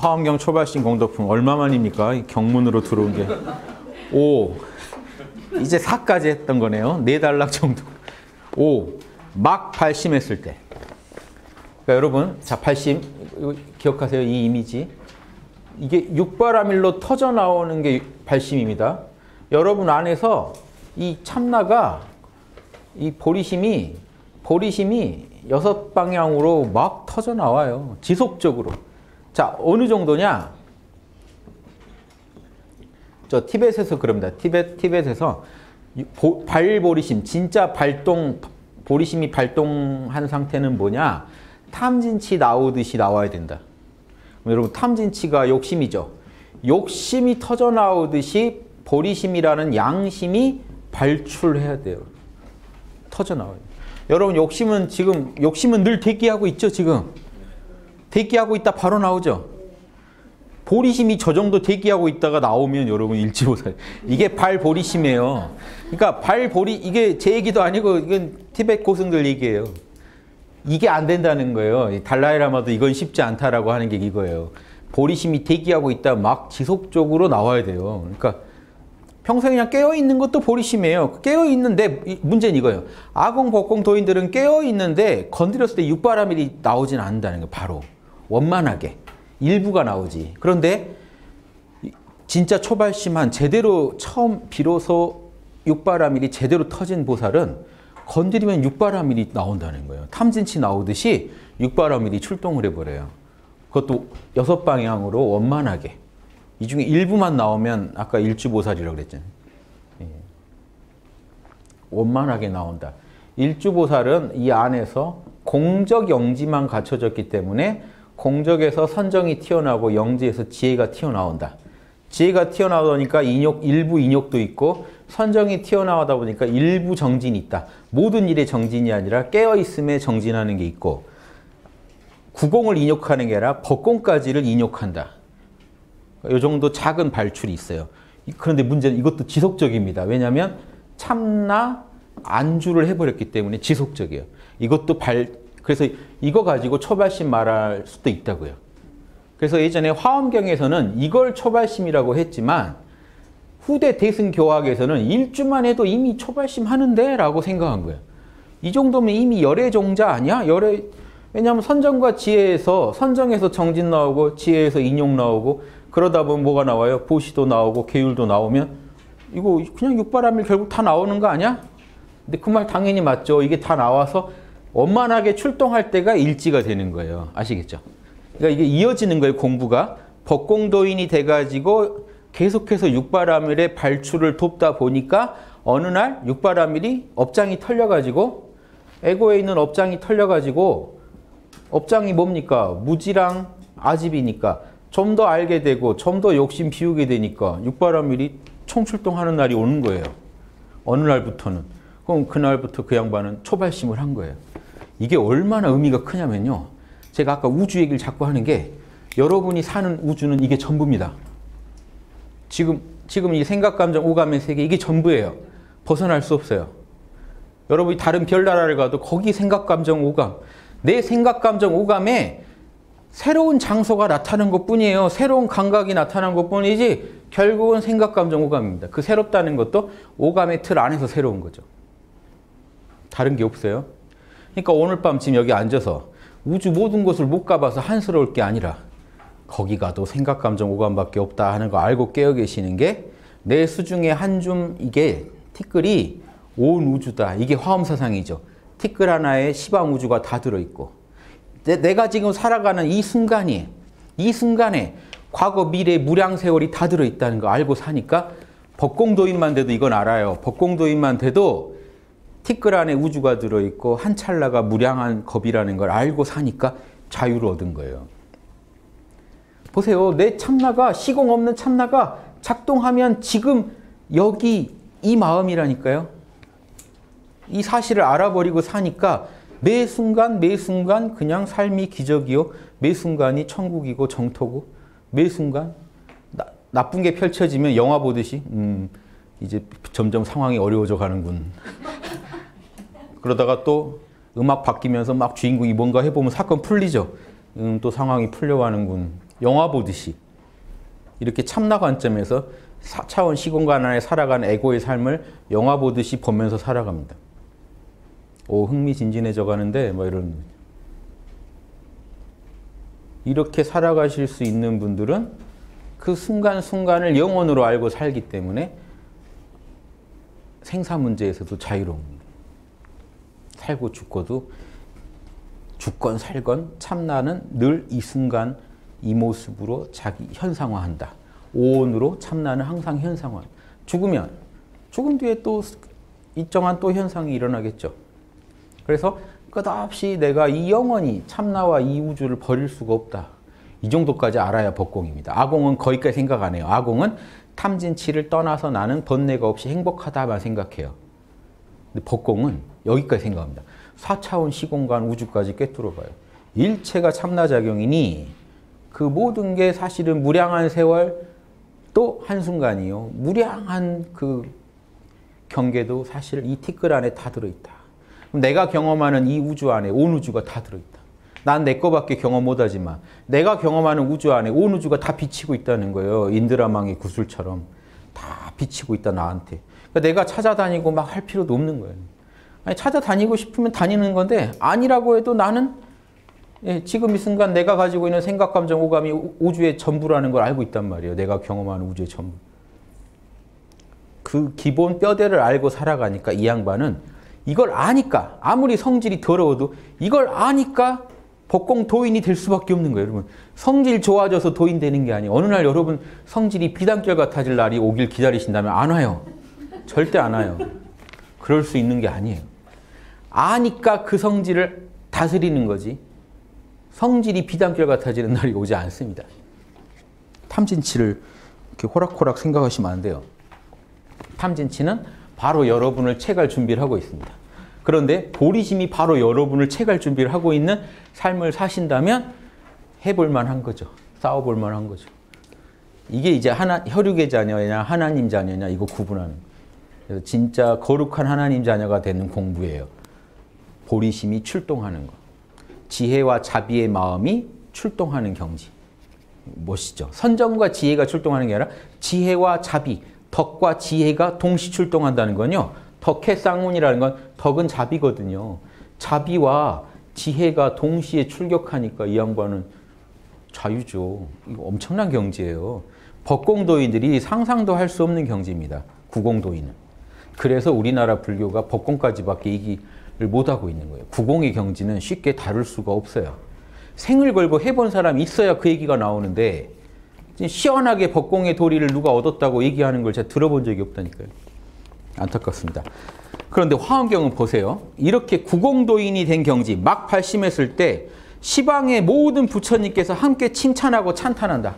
화엄경 초발심공덕품 얼마만입니까? 경문으로 들어온 게. 5. 이제 4까지 했던 거네요. 4단락 정도. 5. 막 발심했을 때. 그러니까 여러분, 자, 발심 기억하세요. 이 이미지. 이게 육바라밀로 터져 나오는 게 발심입니다. 여러분 안에서 이 참나가, 이 보리심이 6방향으로 막 터져 나와요. 지속적으로. 자, 어느 정도냐? 저 티벳에서 그럽니다. 티벳에서 발보리심, 진짜 발동, 보리심이 발동한 상태는 뭐냐? 탐진치 나오듯이 나와야 된다. 여러분, 탐진치가 욕심이죠. 욕심이 터져 나오듯이 보리심이라는 양심이 발출해야 돼요. 터져 나와요. 여러분, 욕심은 늘 대기하고 있죠, 지금. 대기하고 있다 바로 나오죠. 보리심이 저 정도 대기하고 있다가 나오면 여러분 일치보살. 이게 발보리심이에요. 그러니까 이게 제 얘기도 아니고 이건 티벳 고승들 얘기예요. 이게 안 된다는 거예요. 달라이라마도 이건 쉽지 않다라고 하는 게 이거예요. 보리심이 대기하고 있다 막 지속적으로 나와야 돼요. 그러니까 평소에 그냥 깨어있는 것도 보리심이에요. 깨어있는데 문제는 이거예요. 아공, 법공, 도인들은 깨어있는데 건드렸을 때 육바라밀이 나오진 않는다는 거예요. 바로 원만하게 일부가 나오지. 그런데 진짜 초발심한, 제대로 처음 비로소 육바라밀이 제대로 터진 보살은 건드리면 육바라밀이 나온다는 거예요. 탐진치 나오듯이 육바라밀이 출동을 해버려요. 그것도 6방향으로 원만하게. 이 중에 일부만 나오면 아까 일주보살이라고 그랬잖아요. 예. 원만하게 나온다. 일주보살은 이 안에서 공적영지만 갖춰졌기 때문에 공적에서 선정이 튀어나오고 영지에서 지혜가 튀어나온다. 지혜가 튀어나오니까 인욕, 일부 인욕도 있고 선정이 튀어나오다 보니까 일부 정진이 있다. 모든 일의 정진이 아니라 깨어있음에 정진하는 게 있고 구공을 인욕하는 게 아니라 법공까지를 인욕한다. 이 정도 작은 발출이 있어요. 그런데 문제는 이것도 지속적입니다. 왜냐하면 참나 안주를 해버렸기 때문에 지속적이에요. 이것도 그래서 이거 가지고 초발심 말할 수도 있다고요. 그래서 예전에 화엄경에서는 이걸 초발심이라고 했지만 후대 대승교학에서는 일주만 해도 이미 초발심 하는데? 라고 생각한 거예요. 이 정도면 이미 열애종자 아니야? 왜냐하면 선정과 지혜에서, 선정에서 정진 나오고 지혜에서 인용 나오고 그러다 보면 뭐가 나와요? 보시도 나오고 계율도 나오면 이거 그냥 육바라밀 결국 다 나오는 거 아니야? 근데 그 말 당연히 맞죠. 이게 다 나와서 원만하게 출동할 때가 일지가 되는 거예요. 아시겠죠? 그러니까 이게 이어지는 거예요. 공부가. 법공도인이 돼가지고 계속해서 육바라밀의 발출을 돕다 보니까 어느 날 육바라밀이 업장이 털려가지고 에고에 있는 업장이 털려가지고 업장이 뭡니까? 무지랑 아집이니까 좀 더 알게 되고 좀 더 욕심 비우게 되니까 육바라밀이 총출동하는 날이 오는 거예요. 어느 날부터는. 그럼 그날부터 그 양반은 초발심을 한 거예요. 이게 얼마나 의미가 크냐면요. 제가 아까 우주 얘기를 자꾸 하는 게 여러분이 사는 우주는 이게 전부입니다. 지금 이 생각, 감정, 오감의 세계 이게 전부예요. 벗어날 수 없어요. 여러분이 다른 별나라를 가도 거기 생각, 감정, 오감. 내 생각, 감정, 오감에 새로운 장소가 나타난 것뿐이에요. 새로운 감각이 나타난 것뿐이지 결국은 생각, 감정, 오감입니다. 그 새롭다는 것도 오감의 틀 안에서 새로운 거죠. 다른 게 없어요. 그러니까 오늘 밤 지금 여기 앉아서 우주 모든 곳을 못 가봐서 한스러울 게 아니라 거기 가도 생각, 감정, 오감밖에 없다 하는 거 알고 깨어 계시는 게 내 수중에 한 줌, 이게 티끌이 온 우주다. 이게 화엄사상이죠. 티끌 하나에 시방 우주가 다 들어있고 내가 지금 살아가는 이 순간에 과거, 미래, 무량, 세월이 다 들어있다는 거 알고 사니까 법공도인만 돼도 이건 알아요. 법공도인만 돼도 티끌 안에 우주가 들어있고 한 찰나가 무량한 겁이라는 걸 알고 사니까 자유를 얻은 거예요. 보세요. 내 참나가, 시공 없는 참나가 작동하면 지금 여기 이 마음이라니까요. 이 사실을 알아버리고 사니까 매 순간 그냥 삶이 기적이요. 매 순간이 천국이고 정토고 매 순간 나쁜 게 펼쳐지면 영화 보듯이 이제 점점 상황이 어려워져 가는군. 그러다가 또 음악 바뀌면서 막 주인공이 뭔가 해보면 사건 풀리죠. 또 상황이 풀려가는군. 영화 보듯이 이렇게 참나 관점에서 4차원 시공간 안에 살아가는 에고의 삶을 영화 보듯이 보면서 살아갑니다. 오, 흥미진진해져 가는데 뭐 이런. 이렇게 살아가실 수 있는 분들은 그 순간순간을 영혼으로 알고 살기 때문에 생사 문제에서도 자유로운, 살고 죽고도 죽건 살건 참나는 늘 이 순간 이 모습으로 자기 현상화한다. 오온으로 참나는 항상 현상화. 죽으면 죽음 뒤에 또 일정한 또 현상이 일어나겠죠. 그래서 끝없이 내가 이 영원히 참나와 이 우주를 버릴 수가 없다. 이 정도까지 알아야 법공입니다. 아공은 거기까지 생각 안 해요. 아공은 탐진치를 떠나서 나는 번뇌가 없이 행복하다만 생각해요. 근데 법공은 여기까지 생각합니다. 4차원 시공간 우주까지 꿰뚫어봐요. 일체가 참나작용이니 그 모든 게 사실은 무량한 세월 또 한순간이요. 무량한 그 경계도 사실 이 티끌 안에 다 들어있다. 그럼 내가 경험하는 이 우주 안에 온 우주가 다 들어있다. 난 내 거밖에 경험 못하지만 내가 경험하는 우주 안에 온 우주가 다 비치고 있다는 거예요. 인드라망의 구슬처럼 다 비치고 있다 나한테. 그러니까 내가 찾아다니고 막 할 필요도 없는 거예요. 아니, 찾아다니고 싶으면 다니는 건데 아니라고 해도 나는 예, 지금 이 순간 내가 가지고 있는 생각, 감정, 오감이 우주의 전부라는 걸 알고 있단 말이에요. 내가 경험하는 우주의 전부. 그 기본 뼈대를 알고 살아가니까 이 양반은 이걸 아니까 아무리 성질이 더러워도 이걸 아니까 법공 도인이 될 수밖에 없는 거예요. 여러분, 성질 좋아져서 도인 되는 게 아니에요. 어느 날 여러분 성질이 비단결 같아질 날이 오길 기다리신다면 안 와요. 절대 안 와요. 그럴 수 있는 게 아니에요. 아니까 그 성질을 다스리는 거지. 성질이 비단결 같아지는 날이 오지 않습니다. 탐진치를 이렇게 호락호락 생각하시면 안 돼요. 탐진치는 바로 여러분을 채갈 준비를 하고 있습니다. 그런데 보리심이 바로 여러분을 채갈 준비를 하고 있는 삶을 사신다면 해볼 만한 거죠. 싸워볼 만한 거죠. 이게 이제 하나, 혈육의 자녀냐 하나님 자녀냐 이거 구분하는 거예요. 그래서 진짜 거룩한 하나님 자녀가 되는 공부예요. 보리심이 출동하는 거. 지혜와 자비의 마음이 출동하는 경지. 멋있죠? 선정과 지혜가 출동하는 게 아니라 지혜와 자비, 덕과 지혜가 동시 출동한다는 건요. 덕의 쌍문이라는 건 덕은 자비거든요. 자비와 지혜가 동시에 출격하니까 이 양반은 자유죠. 이거 엄청난 경지예요. 법공도인들이 상상도 할 수 없는 경지입니다. 구공도인은. 그래서 우리나라 불교가 법공까지밖에 이기 못하고 있는 거예요. 구공의 경지는 쉽게 다룰 수가 없어요. 생을 걸고 해본 사람이 있어야 그 얘기가 나오는데 시원하게 법공의 도리를 누가 얻었다고 얘기하는 걸 제가 들어본 적이 없다니까요. 안타깝습니다. 그런데 화엄경은 보세요. 이렇게 구공도인이 된 경지, 막 발심했을 때 시방의 모든 부처님께서 함께 칭찬하고 찬탄한다.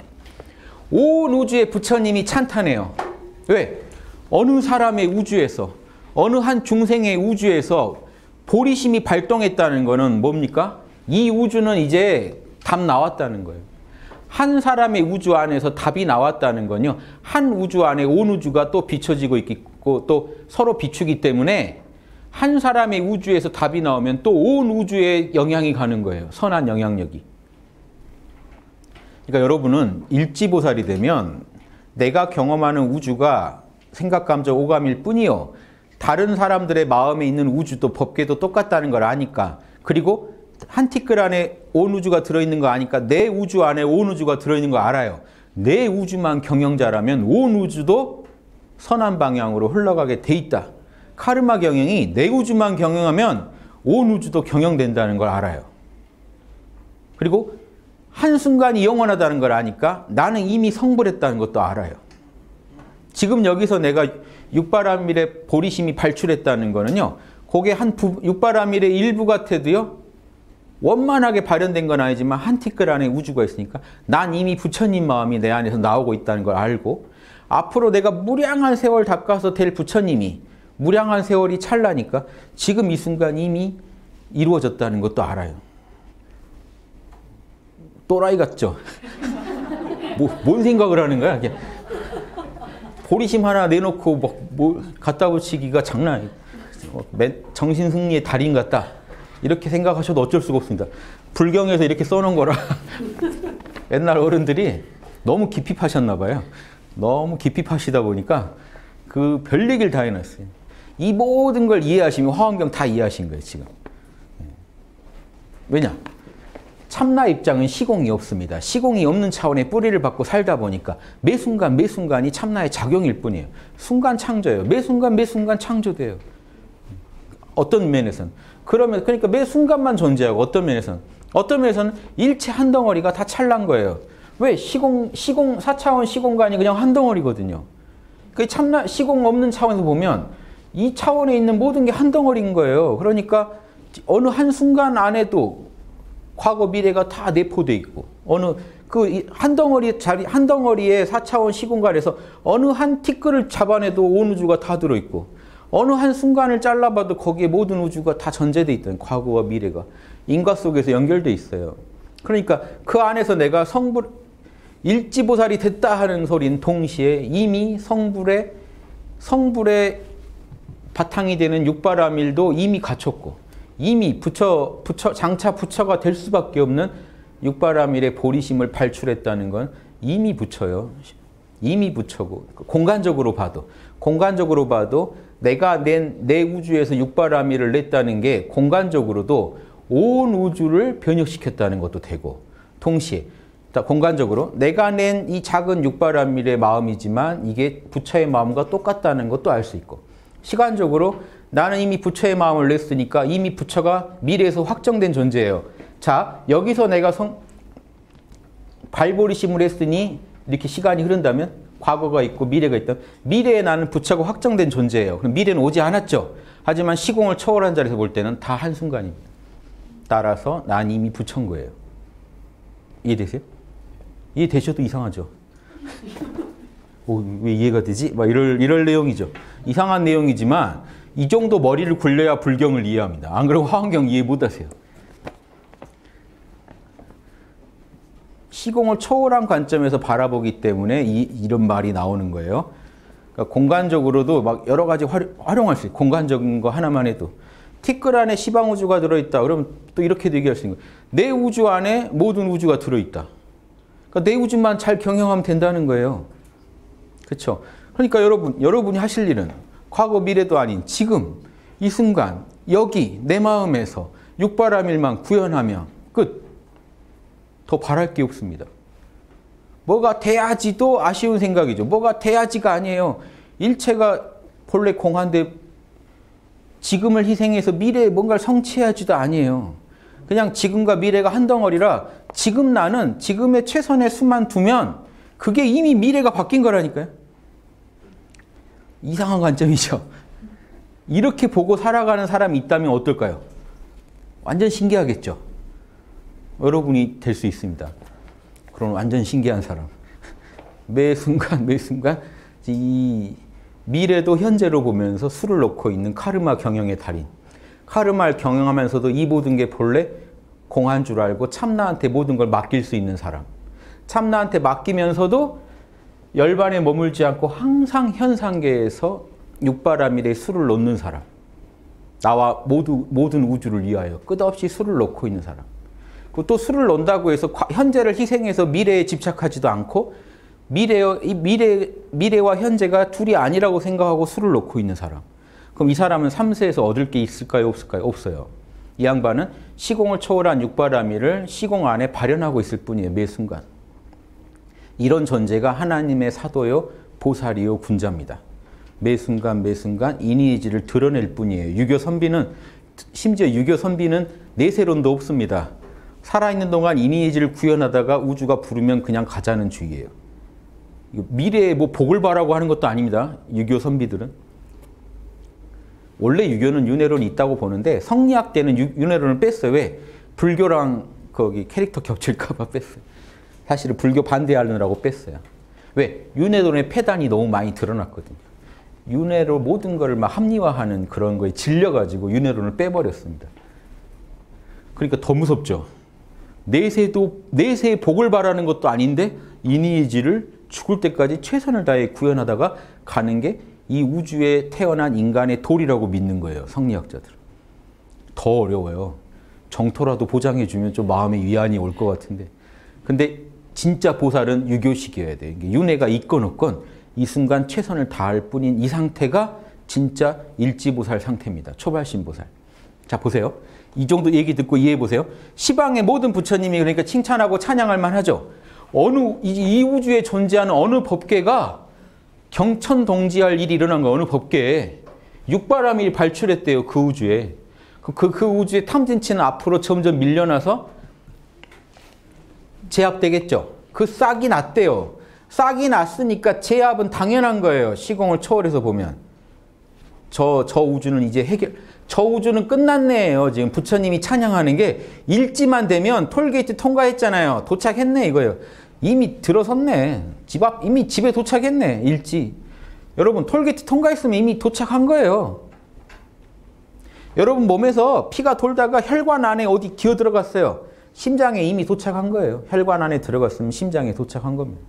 온 우주의 부처님이 찬탄해요. 왜? 어느 사람의 우주에서, 어느 한 중생의 우주에서 보리심이 발동했다는 거는 뭡니까? 이 우주는 이제 답 나왔다는 거예요. 한 사람의 우주 안에서 답이 나왔다는 건요. 한 우주 안에 온 우주가 또 비춰지고 있고 또 서로 비추기 때문에 한 사람의 우주에서 답이 나오면 또 온 우주에 영향이 가는 거예요. 선한 영향력이. 그러니까 여러분은 일지보살이 되면 내가 경험하는 우주가 생각, 감정, 오감일 뿐이요. 다른 사람들의 마음에 있는 우주도 법계도 똑같다는 걸 아니까, 그리고 한 티끌 안에 온 우주가 들어있는 거 아니까 내 우주 안에 온 우주가 들어있는 거 알아요. 내 우주만 경영자라면 온 우주도 선한 방향으로 흘러가게 돼 있다. 카르마 경영이 내 우주만 경영하면 온 우주도 경영된다는 걸 알아요. 그리고 한순간이 영원하다는 걸 아니까 나는 이미 성불했다는 것도 알아요. 지금 여기서 내가 육바라밀의 보리심이 발출했다는 거는요. 그게 한 육바라밀의 일부 같아도요. 원만하게 발현된 건 아니지만 한 티끌 안에 우주가 있으니까 난 이미 부처님 마음이 내 안에서 나오고 있다는 걸 알고 앞으로 내가 무량한 세월 닦아서 될 부처님이 무량한 세월이 찰나니까 지금 이 순간 이미 이루어졌다는 것도 알아요. 또라이 같죠? 뭔 생각을 하는 거야? 그냥. 보리심 하나 내놓고 막 뭐 갖다 붙이기가 장난 아니에요. 정신승리의 달인 같다. 이렇게 생각하셔도 어쩔 수가 없습니다. 불경에서 이렇게 써놓은 거라 옛날 어른들이 너무 깊이 파셨나 봐요. 너무 깊이 파시다 보니까 그 별 얘기를 다 해놨어요. 이 모든 걸 이해하시면 화엄경 다 이해하신 거예요, 지금. 왜냐? 참나 입장은 시공이 없습니다. 시공이 없는 차원의 뿌리를 받고 살다 보니까 매 순간 매 순간이 참나의 작용일 뿐이에요. 순간 창조예요. 매 순간 매 순간 창조돼요. 어떤 면에서는. 그러면 그러니까 매 순간만 존재하고 어떤 면에서는. 어떤 면에서는 일체 한 덩어리가 다 찰난 거예요. 왜? 시공 4차원 시공간이 그냥 한 덩어리거든요. 그 참나 시공 없는 차원에서 보면 이 차원에 있는 모든 게 한 덩어리인 거예요. 그러니까 어느 한 순간 안에도 과거, 미래가 다 내포되어 있고, 어느, 그, 한 덩어리 자리, 한 덩어리의 4차원 시공간에서 어느 한 티끌을 잡아내도 온 우주가 다 들어있고, 어느 한 순간을 잘라봐도 거기에 모든 우주가 다 전제되어 있던 과거와 미래가 인과 속에서 연결되어 있어요. 그러니까 그 안에서 내가 성불, 일지보살이 됐다 하는 소린 동시에 이미 성불의 바탕이 되는 육바라밀도 이미 갖췄고, 이미 장차 부처가 될 수밖에 없는 육바라밀의 보리심을 발출했다는 건 이미 부처요. 이미 부처고, 공간적으로 봐도 내가 내 우주에서 육바라밀을 냈다는 게 공간적으로도 온 우주를 변혁시켰다는 것도 되고, 동시에 공간적으로 내가 낸 이 작은 육바라밀의 마음이지만 이게 부처의 마음과 똑같다는 것도 알 수 있고, 시간적으로 나는 이미 부처의 마음을 냈으니까 이미 부처가 미래에서 확정된 존재예요. 자, 여기서 내가 발보리심을 했으니 이렇게 시간이 흐른다면 과거가 있고 미래가 있다면 미래에 나는 부처가 확정된 존재예요. 그럼 미래는 오지 않았죠. 하지만 시공을 초월한 자리에서 볼 때는 다 한순간입니다. 따라서 난 이미 부처인 거예요. 이해되세요? 이해되셔도 이상하죠. 왜 이해가 되지? 막 이럴 내용이죠. 이상한 내용이지만 이 정도 머리를 굴려야 불경을 이해합니다. 안 그러면 화엄경 이해 못하세요. 시공을 초월한 관점에서 바라보기 때문에 이런 말이 나오는 거예요. 그러니까 공간적으로도 막 여러 가지 활용할 수 있어요. 공간적인 거 하나만 해도. 티끌 안에 시방우주가 들어있다. 그러면 또 이렇게도 얘기할 수 있는 거예요. 내 우주 안에 모든 우주가 들어있다. 그러니까 내 우주만 잘 경영하면 된다는 거예요. 그렇죠? 그러니까 여러분이 하실 일은 과거 미래도 아닌 지금 이 순간 여기 내 마음에서 육바라밀만 구현하면 끝. 더 바랄 게 없습니다. 뭐가 돼야지도 아쉬운 생각이죠. 뭐가 돼야지가 아니에요. 일체가 본래 공한데 지금을 희생해서 미래에 뭔가를 성취해야지도 아니에요. 그냥 지금과 미래가 한 덩어리라 지금 나는 지금의 최선의 수만 두면 그게 이미 미래가 바뀐 거라니까요. 이상한 관점이죠. 이렇게 보고 살아가는 사람이 있다면 어떨까요? 완전 신기하겠죠. 여러분이 될 수 있습니다. 그런 완전 신기한 사람. 매 순간 이 미래도 현재로 보면서 수를 놓고 있는 카르마 경영의 달인. 카르마를 경영하면서도 이 모든 게 본래 공한 줄 알고 참나한테 모든 걸 맡길 수 있는 사람. 참나한테 맡기면서도 열반에 머물지 않고 항상 현상계에서 육바라밀에 수를 놓는 사람. 나와 모든 우주를 위하여 끝없이 수를 놓고 있는 사람. 그리고 또 수를 놓는다고 해서 현재를 희생해서 미래에 집착하지도 않고 미래와 현재가 둘이 아니라고 생각하고 수를 놓고 있는 사람. 그럼 이 사람은 3세에서 얻을 게 있을까요? 없을까요? 없어요. 이 양반은 시공을 초월한 육바라밀을 시공 안에 발현하고 있을 뿐이에요. 매 순간. 이런 존재가 하나님의 사도요, 보살이요, 군자입니다. 매 순간 인의의지를 드러낼 뿐이에요. 심지어 유교 선비는 내세론도 없습니다. 살아있는 동안 인의의지를 구현하다가 우주가 부르면 그냥 가자는 주의예요. 미래에 뭐 복을 바라고 하는 것도 아닙니다. 유교 선비들은. 원래 유교는 윤회론이 있다고 보는데 성리학 때는 윤회론을 뺐어요. 왜? 불교랑 거기 캐릭터 겹칠까봐 뺐어요. 사실은 불교 반대하느라고 뺐어요. 왜? 윤회론의 폐단이 너무 많이 드러났거든요. 윤회로 모든 걸 막 합리화하는 그런 거에 질려가지고 윤회론을 빼버렸습니다. 그러니까 더 무섭죠. 내세의 복을 바라는 것도 아닌데 인의의지를 죽을 때까지 최선을 다해 구현하다가 가는 게 이 우주에 태어난 인간의 도리라고 믿는 거예요. 성리학자들은. 더 어려워요. 정토라도 보장해주면 좀 마음의 위안이 올 것 같은데. 근데 진짜 보살은 유교식이어야 돼요. 윤회가 있건 없건 이 순간 최선을 다할 뿐인 이 상태가 진짜 일지보살 상태입니다. 초발심보살. 자, 보세요. 이 정도 얘기 듣고 이해해 보세요. 시방의 모든 부처님이 그러니까 칭찬하고 찬양할 만하죠. 어느 이 우주에 존재하는 어느 법계가 경천동지할 일이 일어난 거, 어느 법계에 육바라밀이 발출했대요. 그 우주에. 그 우주의 탐진치는 앞으로 점점 밀려나서 제압되겠죠. 그 싹이 났대요. 싹이 났으니까 제압은 당연한 거예요. 시공을 초월해서 보면. 저 우주는 이제 해결, 저 우주는 끝났네요. 지금 부처님이 찬양하는 게 일지만 되면 톨게이트 통과했잖아요. 도착했네 이거예요. 이미 들어섰네. 집 앞, 이미 집에 도착했네. 일지. 여러분 톨게이트 통과했으면 이미 도착한 거예요. 여러분 몸에서 피가 돌다가 혈관 안에 어디 기어 들어갔어요. 심장에 이미 도착한 거예요. 혈관 안에 들어갔으면 심장에 도착한 겁니다.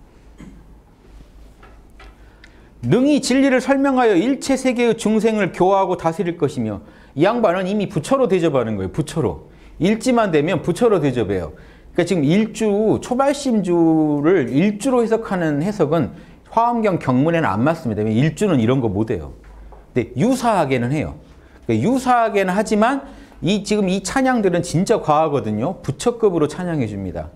능히 진리를 설명하여 일체 세계의 중생을 교화하고 다스릴 것이며, 이 양반은 이미 부처로 대접하는 거예요. 부처로. 일지만 되면 부처로 대접해요. 그러니까 지금 일주, 초발심주를 일주로 해석하는 해석은 화엄경 경문에는 안 맞습니다. 일주는 이런 거 못해요. 근데 유사하게는 해요. 유사하게는 하지만 지금 이 찬양들은 진짜 과하거든요. 부처급으로 찬양해 줍니다.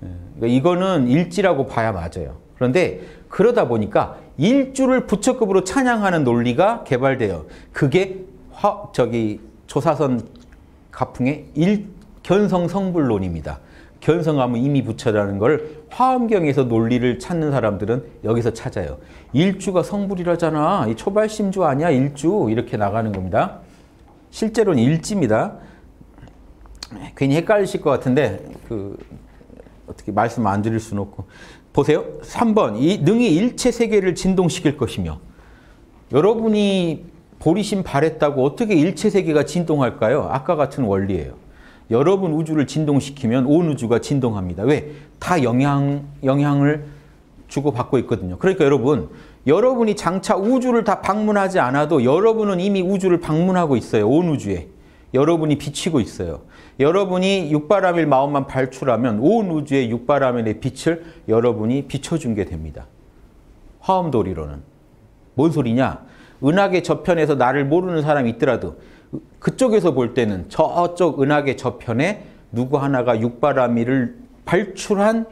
그러니까 이거는 일지라고 봐야 맞아요. 그런데 그러다 보니까 일주를 부처급으로 찬양하는 논리가 개발돼요. 그게 조사선 가풍의 견성성불론입니다. 견성하면 이미 부처라는 걸 화엄경에서 논리를 찾는 사람들은 여기서 찾아요. 일주가 성불이라잖아. 이 초발심주 아니야? 일주. 이렇게 나가는 겁니다. 실제로는 일지입니다. 괜히 헷갈리실 것 같은데 어떻게 말씀 안 드릴 수는 없고. 보세요. 3번. 이 능히 일체 세계를 진동시킬 것이며. 여러분이 보리심 바랬다고 어떻게 일체 세계가 진동할까요? 아까 같은 원리예요. 여러분 우주를 진동시키면 온 우주가 진동합니다. 왜? 다 영향을 주고받고 있거든요. 그러니까 여러분이 장차 우주를 다 방문하지 않아도 여러분은 이미 우주를 방문하고 있어요. 온 우주에. 여러분이 비치고 있어요. 여러분이 육바라밀 마음만 발출하면 온 우주의 육바라밀의 빛을 여러분이 비춰준 게 됩니다. 화엄도리로는. 뭔 소리냐? 은하계 저편에서 나를 모르는 사람이 있더라도 그쪽에서 볼 때는 저쪽 은하계 저편에 누구 하나가 육바라밀을 발출한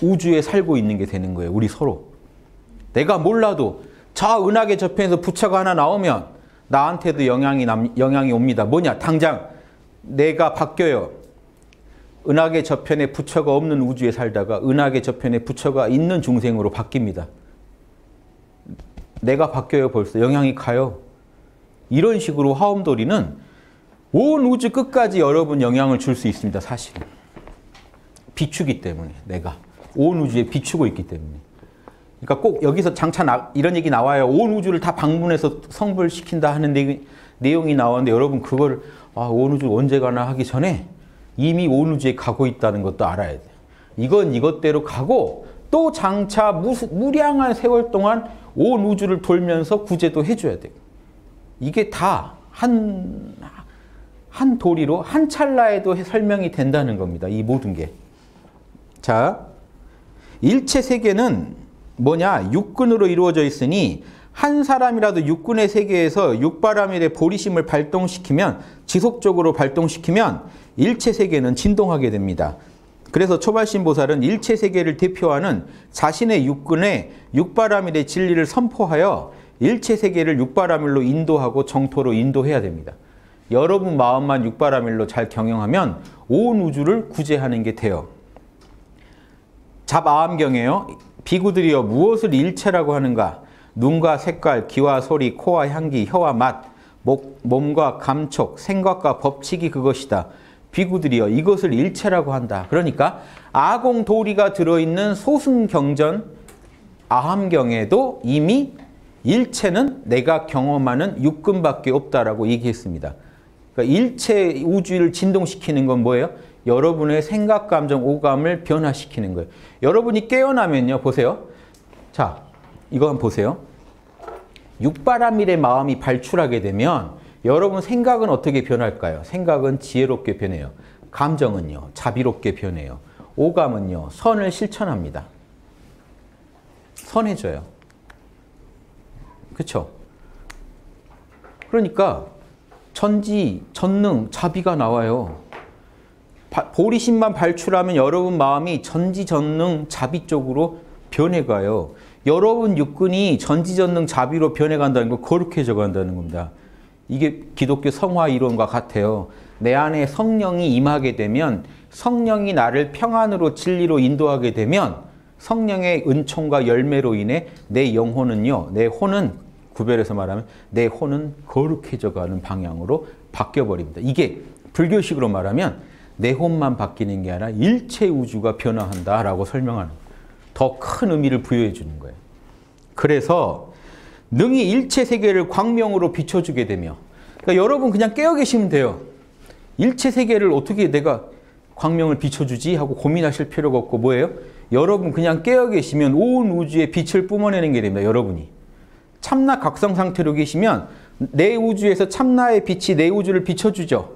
우주에 살고 있는 게 되는 거예요. 우리 서로. 내가 몰라도 저 은하계 저편에서 부처가 하나 나오면 나한테도 영향이 옵니다. 뭐냐? 당장 내가 바뀌어요. 은하계 저편에 부처가 없는 우주에 살다가 은하계 저편에 부처가 있는 중생으로 바뀝니다. 내가 바뀌어요. 벌써 영향이 가요. 이런 식으로 화엄도리는 온 우주 끝까지 여러분 영향을 줄 수 있습니다. 사실은. 비추기 때문에. 내가. 온 우주에 비추고 있기 때문에. 그러니까 꼭 여기서 이런 얘기 나와요. 온 우주를 다 방문해서 성불시킨다 하는 내용이 나오는데 여러분 그걸 온 우주 언제 가나 하기 전에 이미 온 우주에 가고 있다는 것도 알아야 돼요. 이건 이것대로 가고 또 장차 무량한 세월 동안 온 우주를 돌면서 구제도 해줘야 돼요. 이게 다 한 도리로 한 찰나에도 설명이 된다는 겁니다. 이 모든 게. 자, 일체 세계는 뭐냐? 육근으로 이루어져 있으니 한 사람이라도 육근의 세계에서 육바라밀의 보리심을 발동시키면, 지속적으로 발동시키면 일체 세계는 진동하게 됩니다. 그래서 초발심보살은 일체 세계를 대표하는 자신의 육근에 육바라밀의 진리를 선포하여 일체 세계를 육바라밀로 인도하고 정토로 인도해야 됩니다. 여러분 마음만 육바라밀로 잘 경영하면 온 우주를 구제하는 게 돼요. 잡아암경이에요. 비구들이여, 무엇을 일체라고 하는가? 눈과 색깔, 귀와 소리, 코와 향기, 혀와 맛, 몸과 감촉, 생각과 법칙이 그것이다. 비구들이여, 이것을 일체라고 한다. 그러니까 아공 도리가 들어있는 소승경전 아함경에도 이미 일체는 내가 경험하는 육근밖에 없다라고 얘기했습니다. 그러니까 일체 우주를 진동시키는 건 뭐예요? 여러분의 생각, 감정, 오감을 변화시키는 거예요. 여러분이 깨어나면요. 보세요. 자, 이거 한번 보세요. 육바라밀의 마음이 발출하게 되면 여러분 생각은 어떻게 변할까요? 생각은 지혜롭게 변해요. 감정은요. 자비롭게 변해요. 오감은요, 선을 실천합니다. 선해져요. 그렇죠? 그러니까 천지, 전능, 자비가 나와요. 보리심만 발출하면 여러분 마음이 전지, 전능, 자비 쪽으로 변해가요. 여러분 육근이 전지, 전능, 자비로 변해간다는 건 거룩해져 간다는 겁니다. 이게 기독교 성화 이론과 같아요. 내 안에 성령이 임하게 되면, 성령이 나를 평안으로 진리로 인도하게 되면, 성령의 은총과 열매로 인해 내 영혼은요, 내 혼은, 구별해서 말하면 내 혼은 거룩해져가는 방향으로 바뀌어버립니다. 이게 불교식으로 말하면 내 혼만 바뀌는 게 아니라 일체 우주가 변화한다라고 설명하는, 더 큰 의미를 부여해 주는 거예요. 그래서 능히 일체 세계를 광명으로 비춰주게 되며, 그러니까 여러분 그냥 깨어 계시면 돼요. 일체 세계를 어떻게 내가 광명을 비춰주지 하고 고민하실 필요가 없고 뭐예요? 여러분 그냥 깨어 계시면 온 우주에 빛을 뿜어내는 게 됩니다. 여러분이 참나 각성 상태로 계시면 내 우주에서 참나의 빛이 내 우주를 비춰주죠.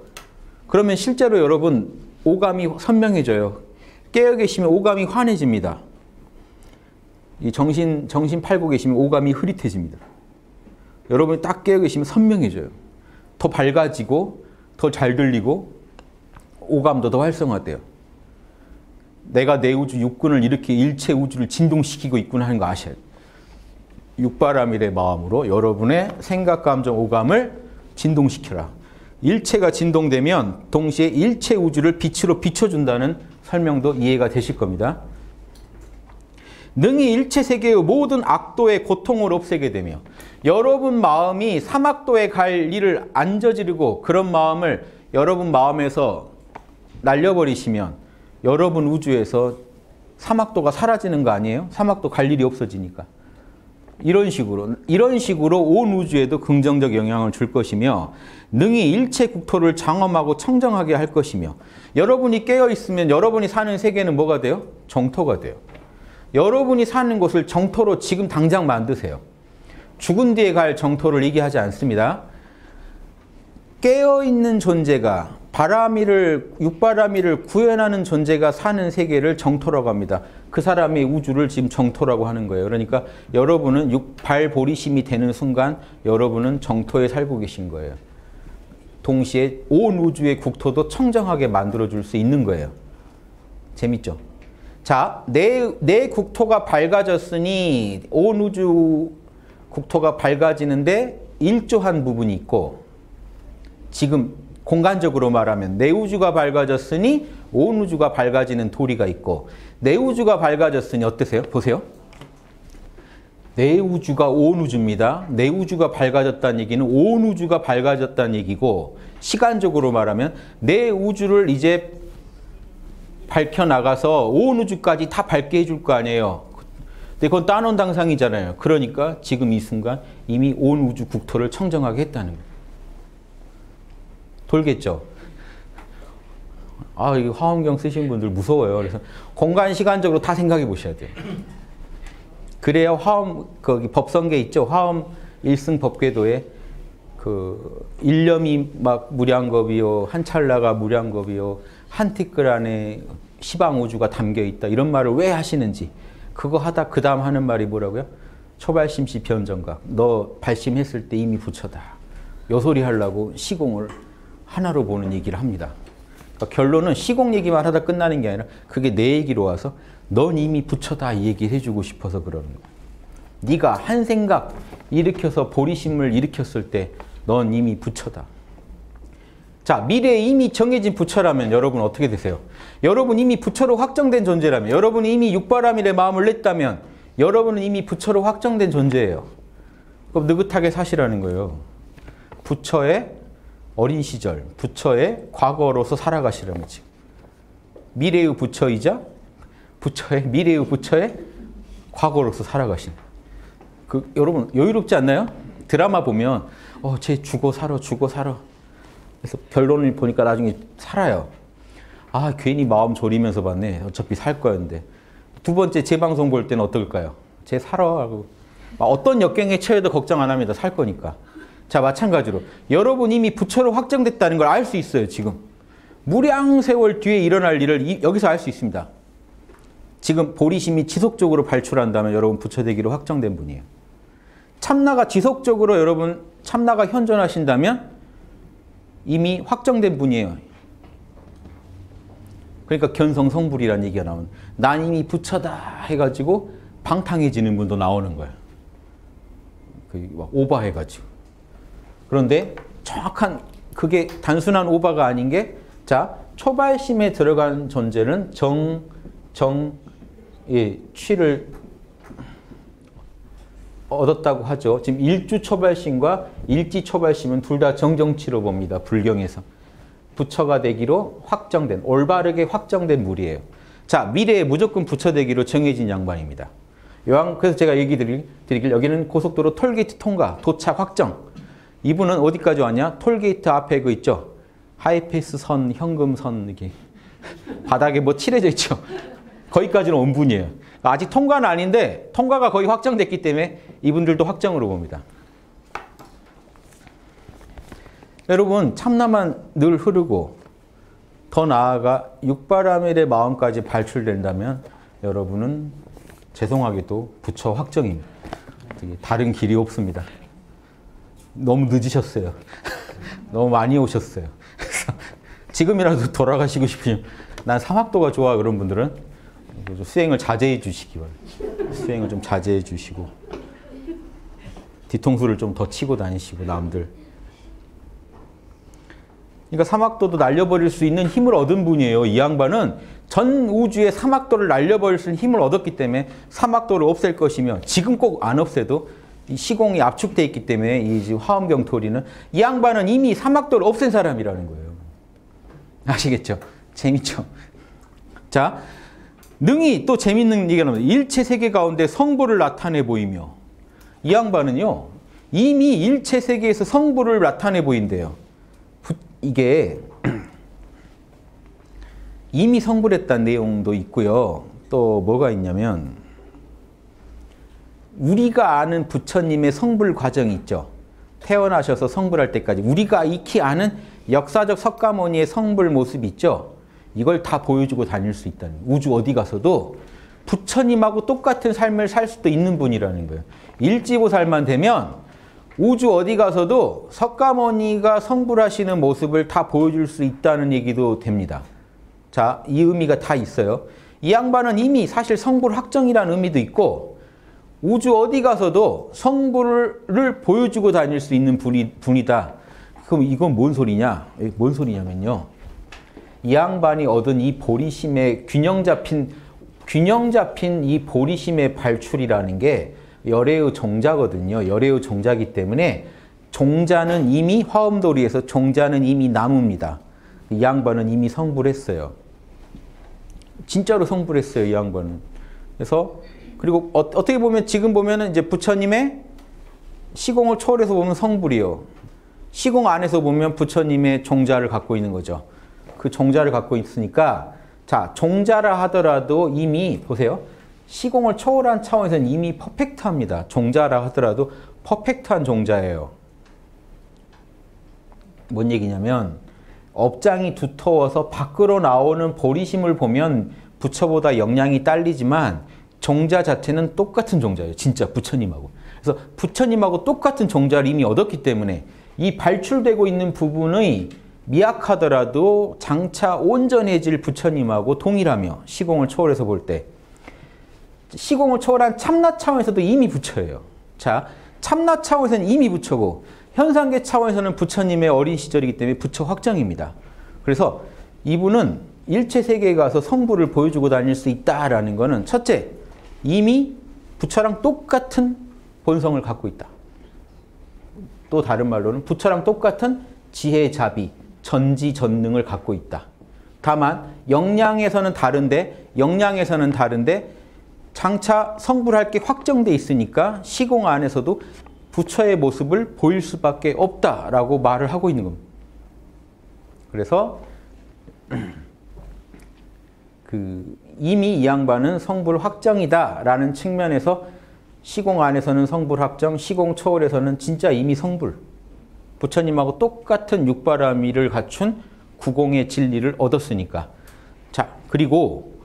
그러면 실제로 여러분 오감이 선명해져요. 깨어 계시면 오감이 환해집니다. 이 정신 팔고 계시면 오감이 흐릿해집니다. 여러분이 딱 깨어 계시면 선명해져요. 더 밝아지고 더 잘 들리고 오감도 더 활성화돼요. 내가 내 우주 육근을 이렇게 일체 우주를 진동시키고 있구나 하는 거 아셔야 돼요. 육바라밀의 마음으로 여러분의 생각, 감정, 오감을 진동시켜라. 일체가 진동되면 동시에 일체 우주를 빛으로 비춰준다는 설명도 이해가 되실 겁니다. 능히 일체 세계의 모든 악도의 고통을 없애게 되며, 여러분 마음이 삼악도에 갈 일을 안 저지르고 그런 마음을 여러분 마음에서 날려버리시면 여러분 우주에서 삼악도가 사라지는 거 아니에요? 삼악도 갈 일이 없어지니까. 이런 식으로 온 우주에도 긍정적 영향을 줄 것이며, 능히 일체 국토를 장엄하고 청정하게 할 것이며, 여러분이 깨어 있으면 여러분이 사는 세계는 뭐가 돼요? 정토가 돼요. 여러분이 사는 곳을 정토로 지금 당장 만드세요. 죽은 뒤에 갈 정토를 얘기하지 않습니다. 깨어 있는 존재가, 육바라밀을 구현하는 존재가 사는 세계를 정토라고 합니다. 그 사람의 우주를 지금 정토라고 하는 거예요. 그러니까 여러분은 발보리심이 되는 순간 여러분은 정토에 살고 계신 거예요. 동시에 온 우주의 국토도 청정하게 만들어줄 수 있는 거예요. 재밌죠? 자, 내 국토가 밝아졌으니 온 우주 국토가 밝아지는데 일조한 부분이 있고, 지금 공간적으로 말하면 내 우주가 밝아졌으니 온 우주가 밝아지는 도리가 있고, 내 우주가 밝아졌으니 어떠세요? 보세요. 내 우주가 온 우주입니다. 내 우주가 밝아졌다는 얘기는 온 우주가 밝아졌다는 얘기고, 시간적으로 말하면 내 우주를 이제 밝혀나가서 온 우주까지 다 밝게 해줄 거 아니에요. 근데 그건 따놓은 당상이잖아요. 그러니까 지금 이 순간 이미 온 우주 국토를 청정하게 했다는 거예요. 돌겠죠. 아, 이거 화엄경 쓰신 분들 무서워요. 그래서 공간 시간적으로 다 생각해 보셔야 돼요. 그래야 거기 법성계 있죠. 화엄 1승 법궤도에 그 일념이 막 무량겁이요, 한 찰나가 무량겁이요, 한 티끌 안에 시방 우주가 담겨 있다. 이런 말을 왜 하시는지. 그거 하다 그 다음 하는 말이 뭐라고요? 초발심 시편정각. 너 발심했을 때 이미 부처다. 요 소리 하려고 시공을 하나로 보는 얘기를 합니다. 그러니까 결론은 시공 얘기만 하다 끝나는 게 아니라 그게 내 얘기로 와서 넌 이미 부처다 이 얘기를 해주고 싶어서 그러는 거야. 네가 한 생각 일으켜서 보리심을 일으켰을 때 넌 이미 부처다. 자, 미래에 이미 정해진 부처라면 여러분 어떻게 되세요? 여러분 이미 부처로 확정된 존재라면, 여러분이 이미 육바라밀의 마음을 냈다면 여러분은 이미 부처로 확정된 존재예요. 그럼 느긋하게 사시라는 거예요. 부처의 어린 시절, 부처의 과거로서 살아가시려면 지금 미래의 부처이자 미래의 부처의 과거로서 살아가신. 여러분 여유롭지 않나요? 드라마 보면 쟤 죽어 살아. 그래서 결론을 보니까 나중에 살아요. 아, 괜히 마음 졸이면서 봤네. 어차피 살 거였는데. 두 번째 재방송 볼 때는 어떨까요? 쟤 살아 하고 어떤 역경에 처해도 걱정 안 합니다. 살 거니까. 자, 마찬가지로 여러분 이미 부처로 확정됐다는 걸 알 수 있어요. 지금 무량 세월 뒤에 일어날 일을 여기서 알 수 있습니다. 지금 보리심이 지속적으로 발출한다면 여러분 부처되기로 확정된 분이에요. 참나가 지속적으로 여러분 참나가 현존하신다면 이미 확정된 분이에요. 그러니까 견성성불이라는 얘기가 나오면 난 이미 부처다 해가지고 방탕해지는 분도 나오는 거야. 오바해가지고. 그런데 정확한 그게 단순한 오바가 아닌 게, 자, 초발심에 들어간 존재는 취를 얻었다고 하죠. 지금 일주 초발심과 일지 초발심은 둘 다 정정치로 봅니다. 불경에서. 부처가 되기로 확정된, 올바르게 확정된 물이에요. 자, 미래에 무조건 부처 되기로 정해진 양반입니다. 그래서 제가 얘기 드리길, 여기는 고속도로 톨게이트 통과, 도착 확정. 이분은 어디까지 왔냐? 톨게이트 앞에 그 있죠? 하이패스 선, 현금 선, 이렇게. 바닥에 뭐 칠해져 있죠? 거기까지는 온 분이에요. 아직 통과는 아닌데, 통과가 거의 확정됐기 때문에 이분들도 확정으로 봅니다. 여러분, 참나만 늘 흐르고, 더 나아가 육바라밀의 마음까지 발출된다면, 여러분은 죄송하게도 부처 확정입니다. 다른 길이 없습니다. 너무 늦으셨어요. 너무 많이 오셨어요. 지금이라도 돌아가시고 싶으면, 난 삼학도가 좋아, 그런 분들은 수행을 자제해 주시기 바랍니다. 수행을 좀 자제해 주시고, 뒤통수를 좀 더 치고 다니시고, 남들. 그러니까 삼학도도 날려버릴 수 있는 힘을 얻은 분이에요. 이 양반은 전 우주의 삼학도를 날려버릴 수 있는 힘을 얻었기 때문에 삼학도를 없앨 것이며, 지금 꼭 안 없애도 이 시공이 압축되어 있기 때문에 이 화엄경 토리는 이 양반은 이미 삼학도를 없앤 사람이라는 거예요. 아시겠죠? 재밌죠? 자, 능이 또 재밌는 얘기가 나옵니다. 일체 세계 가운데 성부를 나타내 보이며, 이 양반은요 이미 일체 세계에서 성부를 나타내 보인대요. 이게 이미 성불했다는 내용도 있고요. 또 뭐가 있냐면 우리가 아는 부처님의 성불 과정이 있죠. 태어나셔서 성불할 때까지 우리가 익히 아는 역사적 석가모니의 성불 모습이 있죠. 이걸 다 보여주고 다닐 수 있다는 거예요. 우주 어디 가서도 부처님하고 똑같은 삶을 살 수도 있는 분이라는 거예요. 일지보살만 되면 우주 어디 가서도 석가모니가 성불하시는 모습을 다 보여줄 수 있다는 얘기도 됩니다. 자, 이 의미가 다 있어요. 이 양반은 이미 사실 성불 확정이라는 의미도 있고 우주 어디 가서도 성불을 보여주고 다닐 수 있는 분이다. 그럼 이건 뭔 소리냐? 뭔 소리냐면요. 이 양반이 얻은 이 보리심의 균형 잡힌 이 보리심의 발출이라는 게 열애의 종자거든요. 열애의 종자이기 때문에 종자는 이미 화엄도리에서 종자는 이미 나무입니다. 이 양반은 이미 성불했어요. 진짜로 성불했어요, 이 양반은. 그래서 그리고 어떻게 보면 지금 보면은 이제 부처님의 시공을 초월해서 보면 성불이요. 시공 안에서 보면 부처님의 종자를 갖고 있는 거죠. 그 종자를 갖고 있으니까 자, 종자라 하더라도 이미 보세요. 시공을 초월한 차원에서는 이미 퍼펙트합니다. 종자라 하더라도 퍼펙트한 종자예요. 뭔 얘기냐면 업장이 두터워서 밖으로 나오는 보리심을 보면 부처보다 역량이 딸리지만 종자 자체는 똑같은 종자예요. 진짜 부처님하고. 그래서 부처님하고 똑같은 종자를 이미 얻었기 때문에 이 발출되고 있는 부분의 미약하더라도 장차 온전해질 부처님하고 동일하며 시공을 초월해서 볼 때 시공을 초월한 참나 차원에서도 이미 부처예요. 자, 참나 차원에서는 이미 부처고 현상계 차원에서는 부처님의 어린 시절이기 때문에 부처 확정입니다. 그래서 이분은 일체 세계에 가서 성불을 보여주고 다닐 수 있다라는 거는 첫째, 이미 부처랑 똑같은 본성을 갖고 있다. 또 다른 말로는 부처랑 똑같은 지혜, 자비, 전지, 전능을 갖고 있다. 다만 역량에서는 다른데 장차 성불할 게 확정돼 있으니까 시공 안에서도 부처의 모습을 보일 수밖에 없다라고 말을 하고 있는 겁니다. 그래서 이미 이 양반은 성불 확정이다라는 측면에서 시공 안에서는 성불 확정, 시공 초월에서는 진짜 이미 성불. 부처님하고 똑같은 육바라밀을 갖춘 구공의 진리를 얻었으니까. 자, 그리고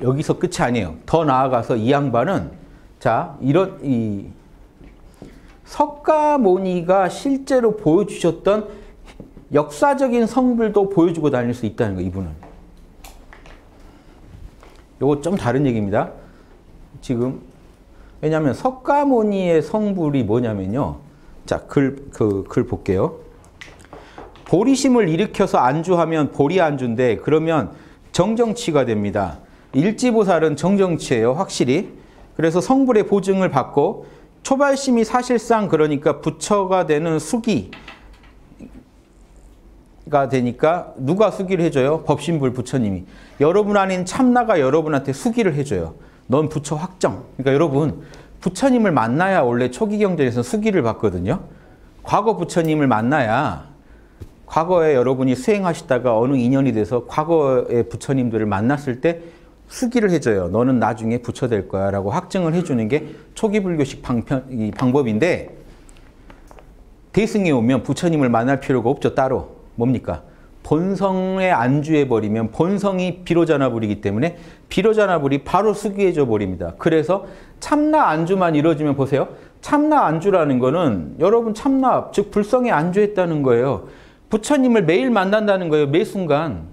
여기서 끝이 아니에요. 더 나아가서 이 양반은 자, 이런 이 석가모니가 실제로 보여주셨던 역사적인 성불도 보여주고 다닐 수 있다는 거, 이분은. 요거 좀 다른 얘기입니다. 지금 왜냐하면 석가모니의 성불이 뭐냐면요. 자, 글 볼게요. 보리심을 일으켜서 안주하면 보리 안주인데 그러면 정정치가 됩니다. 일지보살은 정정치예요, 확실히. 그래서 성불의 보증을 받고 초발심이 사실상 그러니까 부처가 되는 수기가 되니까 누가 수기를 해줘요? 법신불 부처님이. 여러분 아닌 참나가 여러분한테 수기를 해줘요. 넌 부처 확정. 그러니까 여러분 부처님을 만나야 원래 초기 경전에서는 수기를 받거든요. 과거 부처님을 만나야 과거에 여러분이 수행하시다가 어느 인연이 돼서 과거의 부처님들을 만났을 때 수기를 해줘요. 너는 나중에 부처 될 거야 라고 확증을 해주는 게 초기 불교식 방법인데 대승에 오면 부처님을 만날 필요가 없죠. 따로. 뭡니까? 본성에 안주해버리면 본성이 비로자나불이기 때문에 비로자나불이 바로 수기해줘 버립니다. 그래서 참나 안주만 이루어지면 보세요. 참나 안주라는 거는 여러분 참나, 즉 불성에 안주했다는 거예요. 부처님을 매일 만난다는 거예요. 매 순간.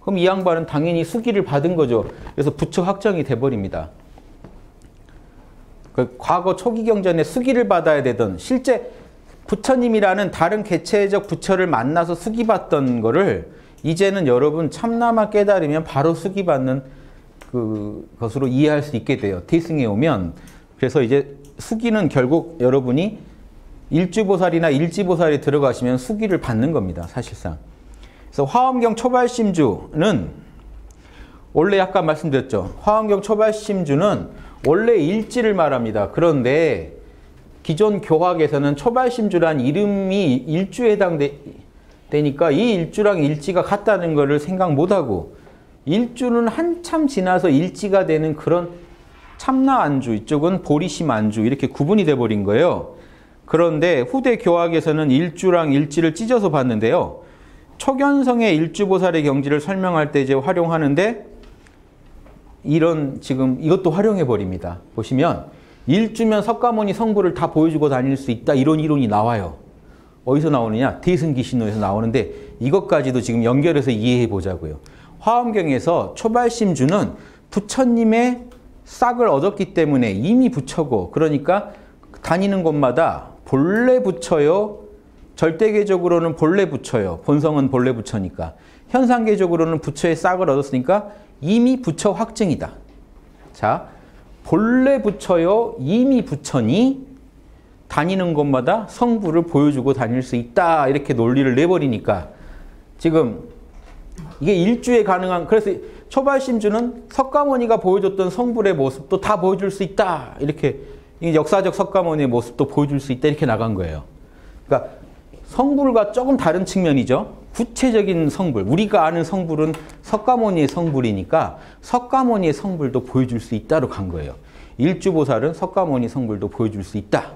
그럼 이 양반은 당연히 수기를 받은 거죠. 그래서 부처 확정이 돼버립니다. 그 과거 초기 경전에 수기를 받아야 되던 실제 부처님이라는 다른 개체적 부처를 만나서 수기받던 거를 이제는 여러분 참나만 깨달으면 바로 수기받는 것으로 이해할 수 있게 돼요. 대승에 오면. 그래서 이제 수기는 결국 여러분이 일주보살이나 일지보살이 들어가시면 수기를 받는 겁니다, 사실상. 그래서 화엄경 초발심주는 원래 아까 말씀드렸죠. 화엄경 초발심주는 원래 일지를 말합니다. 그런데 기존 교학에서는 초발심주란 이름이 일주에 해당되니까 이 일주랑 일지가 같다는 것을 생각 못하고 일주는 한참 지나서 일지가 되는 그런 참나 안주, 이쪽은 보리심 안주 이렇게 구분이 돼버린 거예요. 그런데 후대 교학에서는 일주랑 일지를 찢어서 봤는데요. 초견성의 일주보살의 경지를 설명할 때 이제 활용하는데 이런 지금 이것도 활용해 버립니다. 보시면 일주면 석가모니 성불을 다 보여주고 다닐 수 있다 이런 이론이 나와요. 어디서 나오느냐? 대승기신론에서 나오는데 이것까지도 지금 연결해서 이해해 보자고요. 화엄경에서 초발심주는 부처님의 싹을 얻었기 때문에 이미 부처고 그러니까 다니는 곳마다 본래 부처요. 절대계적으로는 본래 부처요. 본성은 본래 부처니까. 현상계적으로는 부처의 싹을 얻었으니까 이미 부처 확증이다. 자, 본래 부처요. 이미 부처니 다니는 곳마다 성불을 보여주고 다닐 수 있다. 이렇게 논리를 내버리니까 지금 이게 일주에 가능한, 그래서 초발심주는 석가모니가 보여줬던 성불의 모습도 다 보여줄 수 있다. 이렇게 역사적 석가모니의 모습도 보여줄 수 있다 이렇게 나간 거예요. 그러니까 성불과 조금 다른 측면이죠. 구체적인 성불, 우리가 아는 성불은 석가모니의 성불이니까 석가모니의 성불도 보여줄 수 있다로 간 거예요. 일주보살은 석가모니 성불도 보여줄 수 있다.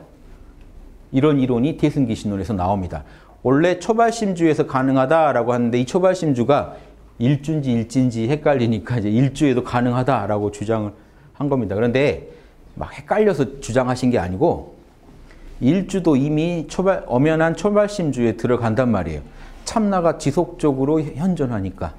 이런 이론이 대승기신론에서 나옵니다. 원래 초발심주에서 가능하다라고 하는데 이 초발심주가 일주인지 일진지 헷갈리니까 이제 일주에도 가능하다라고 주장을 한 겁니다. 그런데 막 헷갈려서 주장하신 게 아니고 일주도 이미 엄연한 초발심주에 들어간단 말이에요. 참나가 지속적으로 현존하니까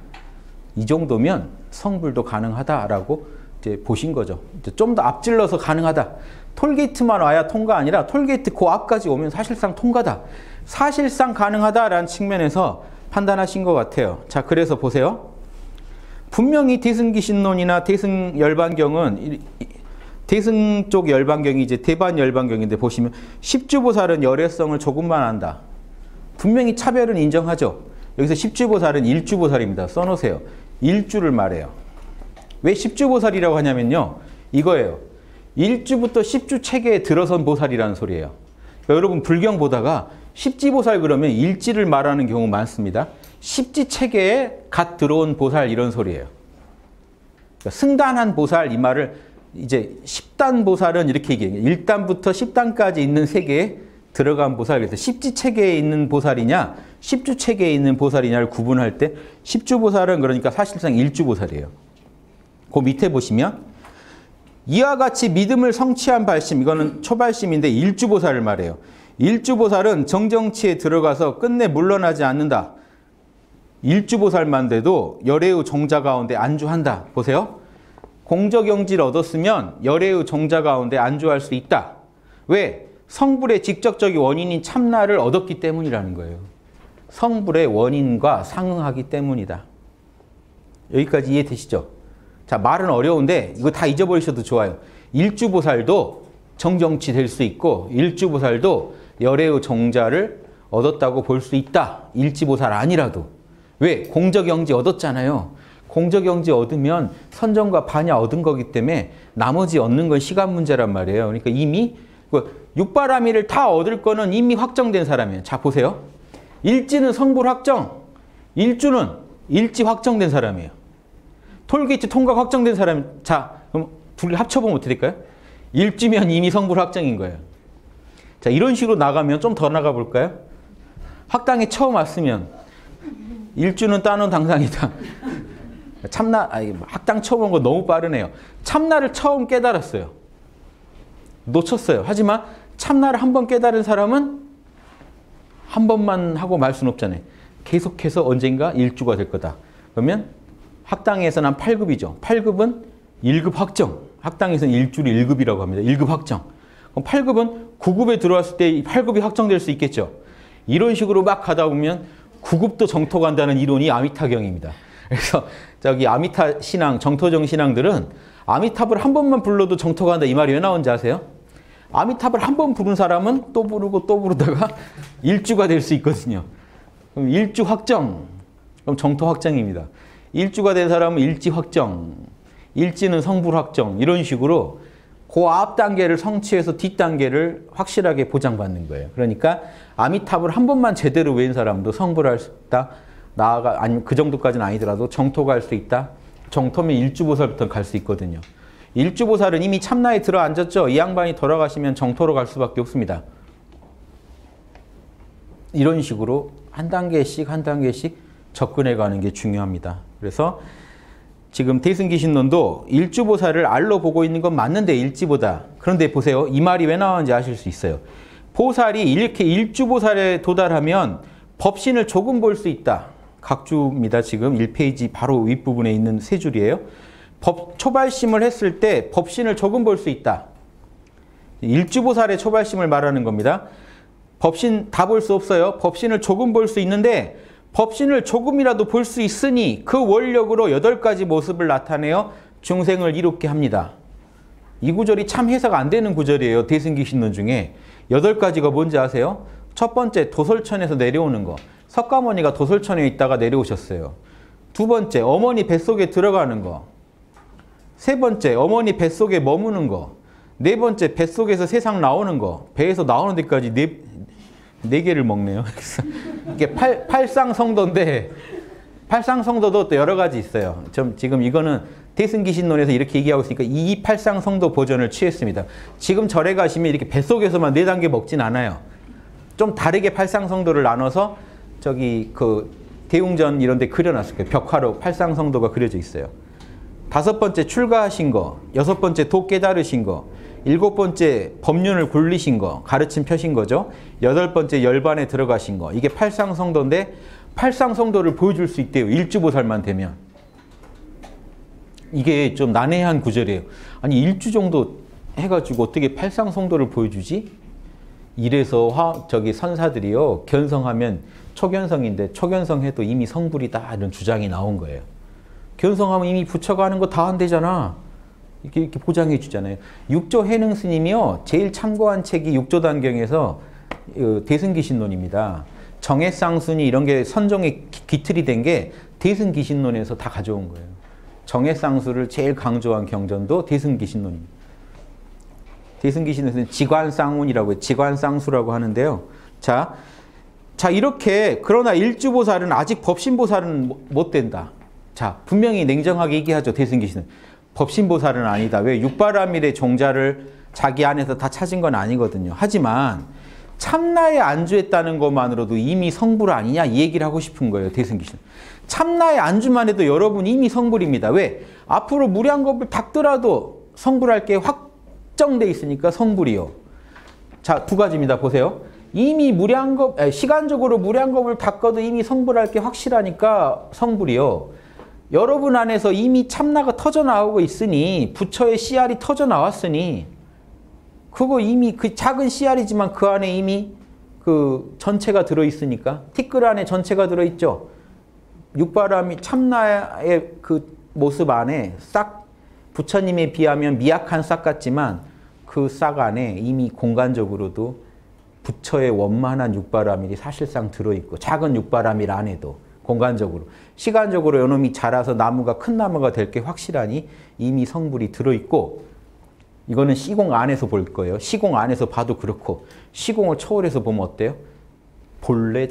이 정도면 성불도 가능하다라고 이제 보신 거죠. 좀 더 앞질러서 가능하다. 톨게이트만 와야 통과 아니라 톨게이트 그 앞까지 오면 사실상 통과다. 사실상 가능하다라는 측면에서 판단하신 것 같아요. 자, 그래서 보세요. 분명히 대승기신론이나 대승열반경은 대승 쪽 열반경이 이제 대반 열반경인데 보시면 십주보살은 열애성을 조금만 한다. 분명히 차별은 인정하죠. 여기서 십주보살은 일주보살입니다. 써놓으세요. 일주를 말해요. 왜 십주보살이라고 하냐면요. 이거예요. 일주부터 십주 체계에 들어선 보살이라는 소리예요. 그러니까 여러분 불경 보다가 십지보살 그러면 일지를 말하는 경우 많습니다. 십지 체계에 갓 들어온 보살 이런 소리예요. 그러니까 승단한 보살 이 말을 이제 10단 보살은 이렇게 얘기해요. 1단부터 10단까지 있는 세계에 들어간 보살. 그래서 십지 체계에 있는 보살이냐 십주 체계에 있는 보살이냐를 구분할 때 십주보살은 그러니까 사실상 일주보살이에요. 그 밑에 보시면 이와 같이 믿음을 성취한 발심, 이거는 초발심인데 일주보살을 말해요. 일주보살은 정정치에 들어가서 끝내 물러나지 않는다. 일주보살만 돼도 열애의 정자 가운데 안주한다. 보세요. 공적영지를 얻었으면 열애의 정자 가운데 안주할 수 있다. 왜? 성불의 직접적인 원인인 참나를 얻었기 때문이라는 거예요. 성불의 원인과 상응하기 때문이다. 여기까지 이해되시죠? 자, 말은 어려운데 이거 다 잊어버리셔도 좋아요. 일주보살도 정정치 될 수 있고 일주보살도 열애의 정자를 얻었다고 볼 수 있다. 일지보살 아니라도. 왜? 공적영지 얻었잖아요. 공적영지 얻으면 선정과 반야 얻은 거기 때문에 나머지 얻는 건 시간 문제란 말이에요. 그러니까 이미 육바라밀을 다 얻을 거는 이미 확정된 사람이에요. 자, 보세요. 일지는 성불 확정, 일주는 일지 확정된 사람이에요. 톨게이트 통과 확정된 사람. 자, 그럼 둘이 합쳐보면 어떻게 될까요? 일주면 이미 성불 확정인 거예요. 자, 이런 식으로 나가면 좀 더 나가 볼까요? 학당에 처음 왔으면 일주는 따놓은 당상이다. 참나, 학당 처음 온 거 너무 빠르네요. 참나를 처음 깨달았어요. 놓쳤어요. 하지만 참나를 한 번 깨달은 사람은 한 번만 하고 말 수는 없잖아요. 계속해서 언젠가 일주가 될 거다. 그러면 학당에서는 한 8급이죠. 8급은 1급 확정. 학당에서는 일주를 1급이라고 합니다. 1급 확정. 그럼 8급은 9급에 들어왔을 때 8급이 확정될 수 있겠죠. 이런 식으로 막 가다 보면 9급도 정토 간다는 이론이 아미타경입니다. 그래서 저기 아미타 신앙, 정토정 신앙들은 아미타불 한 번만 불러도 정토 간다, 이 말이 왜 나온지 아세요? 아미타불 한 번 부른 사람은 또 부르고 또 부르다가 일주가 될 수 있거든요. 그럼 일주 확정, 그럼 정토 확정입니다. 일주가 된 사람은 일지 확정, 일지는 성불 확정, 이런 식으로 그 앞 단계를 성취해서 뒷 단계를 확실하게 보장받는 거예요. 그러니까 아미타불 한 번만 제대로 외운 사람도 성불할 수 있다. 나아가, 아니 그 정도까지는 아니더라도 정토 갈 수 있다. 정토면 일주보살부터 갈 수 있거든요. 일주보살은 이미 참나에 들어앉았죠. 이 양반이 돌아가시면 정토로 갈 수밖에 없습니다. 이런 식으로 한 단계씩 한 단계씩 접근해 가는 게 중요합니다. 그래서 지금 대승기신론도 일주보살을 알로 보고 있는 건 맞는데 일지보다. 그런데 보세요. 이 말이 왜 나왔는지 아실 수 있어요. 보살이 이렇게 일주보살에 도달하면 법신을 조금 볼 수 있다. 각주입니다. 지금 1페이지 바로 윗부분에 있는 세 줄이에요. 초발심을 했을 때 법신을 조금 볼 수 있다. 일주보살의 초발심을 말하는 겁니다. 법신 다 볼 수 없어요. 법신을 조금 볼 수 있는데 법신을 조금이라도 볼 수 있으니 그 원력으로 8가지 모습을 나타내어 중생을 이롭게 합니다. 이 구절이 참 해석 안 되는 구절이에요. 대승기신론 중에. 8가지가 뭔지 아세요? 첫 번째, 도솔천에서 내려오는 거. 석가모니가 도솔천에 있다가 내려오셨어요. 두 번째, 어머니 뱃속에 들어가는 거. 세 번째, 어머니 뱃속에 머무는 거. 네 번째, 뱃속에서 세상 나오는 거. 배에서 나오는 데까지 네 개를 먹네요. 이게 팔상성도인데, 팔상성도도 또 여러 가지 있어요. 지금 이거는 대승기신론에서 이렇게 얘기하고 있으니까 이 팔상성도 버전을 취했습니다. 지금 절에 가시면 이렇게 뱃속에서만 4단계 먹진 않아요. 좀 다르게 팔상성도를 나눠서 저기 그 대웅전 이런 데 그려놨을 거예요. 벽화로 팔상성도가 그려져 있어요. 5번째, 출가하신 거. 6번째, 도 깨달으신 거. 7번째, 법륜을 굴리신 거, 가르침 펴신 거죠. 8번째, 열반에 들어가신 거. 이게 팔상성도인데 팔상성도를 보여줄 수 있대요. 일주보살만 되면. 이게 좀 난해한 구절이에요. 아니 일주 정도 해가지고 어떻게 팔상성도를 보여주지? 이래서 선사들이요, 견성하면 초견성인데 초견성해도 이미 성불이다, 이런 주장이 나온 거예요. 견성하면 이미 부처가 하는 거 다 한대잖아. 이렇게 보장해 주잖아요. 육조 해능 스님이요, 제일 참고한 책이 육조단경에서 대승기신론입니다. 정해쌍순이 이런 게 선종에 기틀이 된 게 대승기신론에서 다 가져온 거예요. 정해쌍수를 제일 강조한 경전도 대승기신론입니다. 대승기신론에서는 지관쌍운이라고 해요. 지관쌍수라고 하는데요. 자 이렇게, 그러나 일주보살은 아직 법신보살은 못 된다. 자, 분명히 냉정하게 얘기하죠. 대승기신론. 법신보살은 아니다. 왜? 육바라밀의 종자를 자기 안에서 다 찾은 건 아니거든요. 하지만 참나에 안주했다는 것만으로도 이미 성불 아니냐 이 얘기를 하고 싶은 거예요. 대승기신. 참나에 안주만 해도 여러분 이미 성불입니다. 왜? 앞으로 무량겁을 받더라도 성불할 게 확정돼 있으니까 성불이요. 자, 두 가지입니다. 보세요. 이미 시간적으로 무량겁을 받고도 이미 성불할 게 확실하니까 성불이요. 여러분 안에서 이미 참나가 터져나오고 있으니 부처의 씨알이 터져나왔으니 그거 이미 그 작은 씨알이지만 그 안에 이미 그 전체가 들어있으니까 티끌 안에 전체가 들어있죠. 육바라밀 참나의 그 모습 안에 싹 부처님에 비하면 미약한 싹 같지만 그 싹 안에 이미 공간적으로도 부처의 원만한 육바라밀이 사실상 들어있고 작은 육바라밀 안에도 공간적으로 시간적으로 요놈이 자라서 나무가 큰 나무가 될 게 확실하니 이미 성불이 들어있고 이거는 시공 안에서 볼 거예요. 시공 안에서 봐도 그렇고 시공을 초월해서 보면 어때요? 본래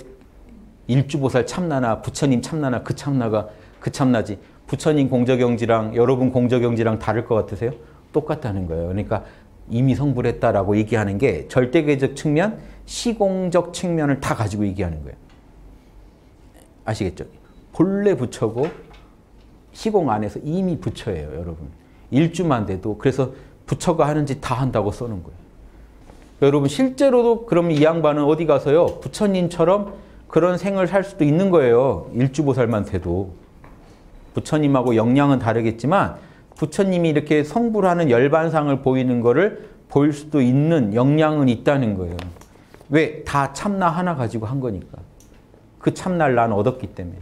일주보살 참나나 부처님 참나나 그 참나가 그 참나지 부처님 공적영지랑 여러분 공적영지랑 다를 것 같으세요? 똑같다는 거예요. 그러니까 이미 성불했다라고 얘기하는 게 절대계적 측면, 시공적 측면을 다 가지고 얘기하는 거예요. 아시겠죠? 본래 부처고 시공 안에서 이미 부처예요. 여러분. 일주만 돼도 그래서 부처가 하는 짓 다 한다고 써놓은 거예요. 여러분 실제로도 그럼 이 양반은 어디 가서요? 부처님처럼 그런 생을 살 수도 있는 거예요. 일주보살만 돼도. 부처님하고 역량은 다르겠지만 부처님이 이렇게 성불하는 열반상을 보이는 거를 볼 수도 있는 역량은 있다는 거예요. 왜? 다 참나 하나 가지고 한 거니까. 그 참나를 난 얻었기 때문에.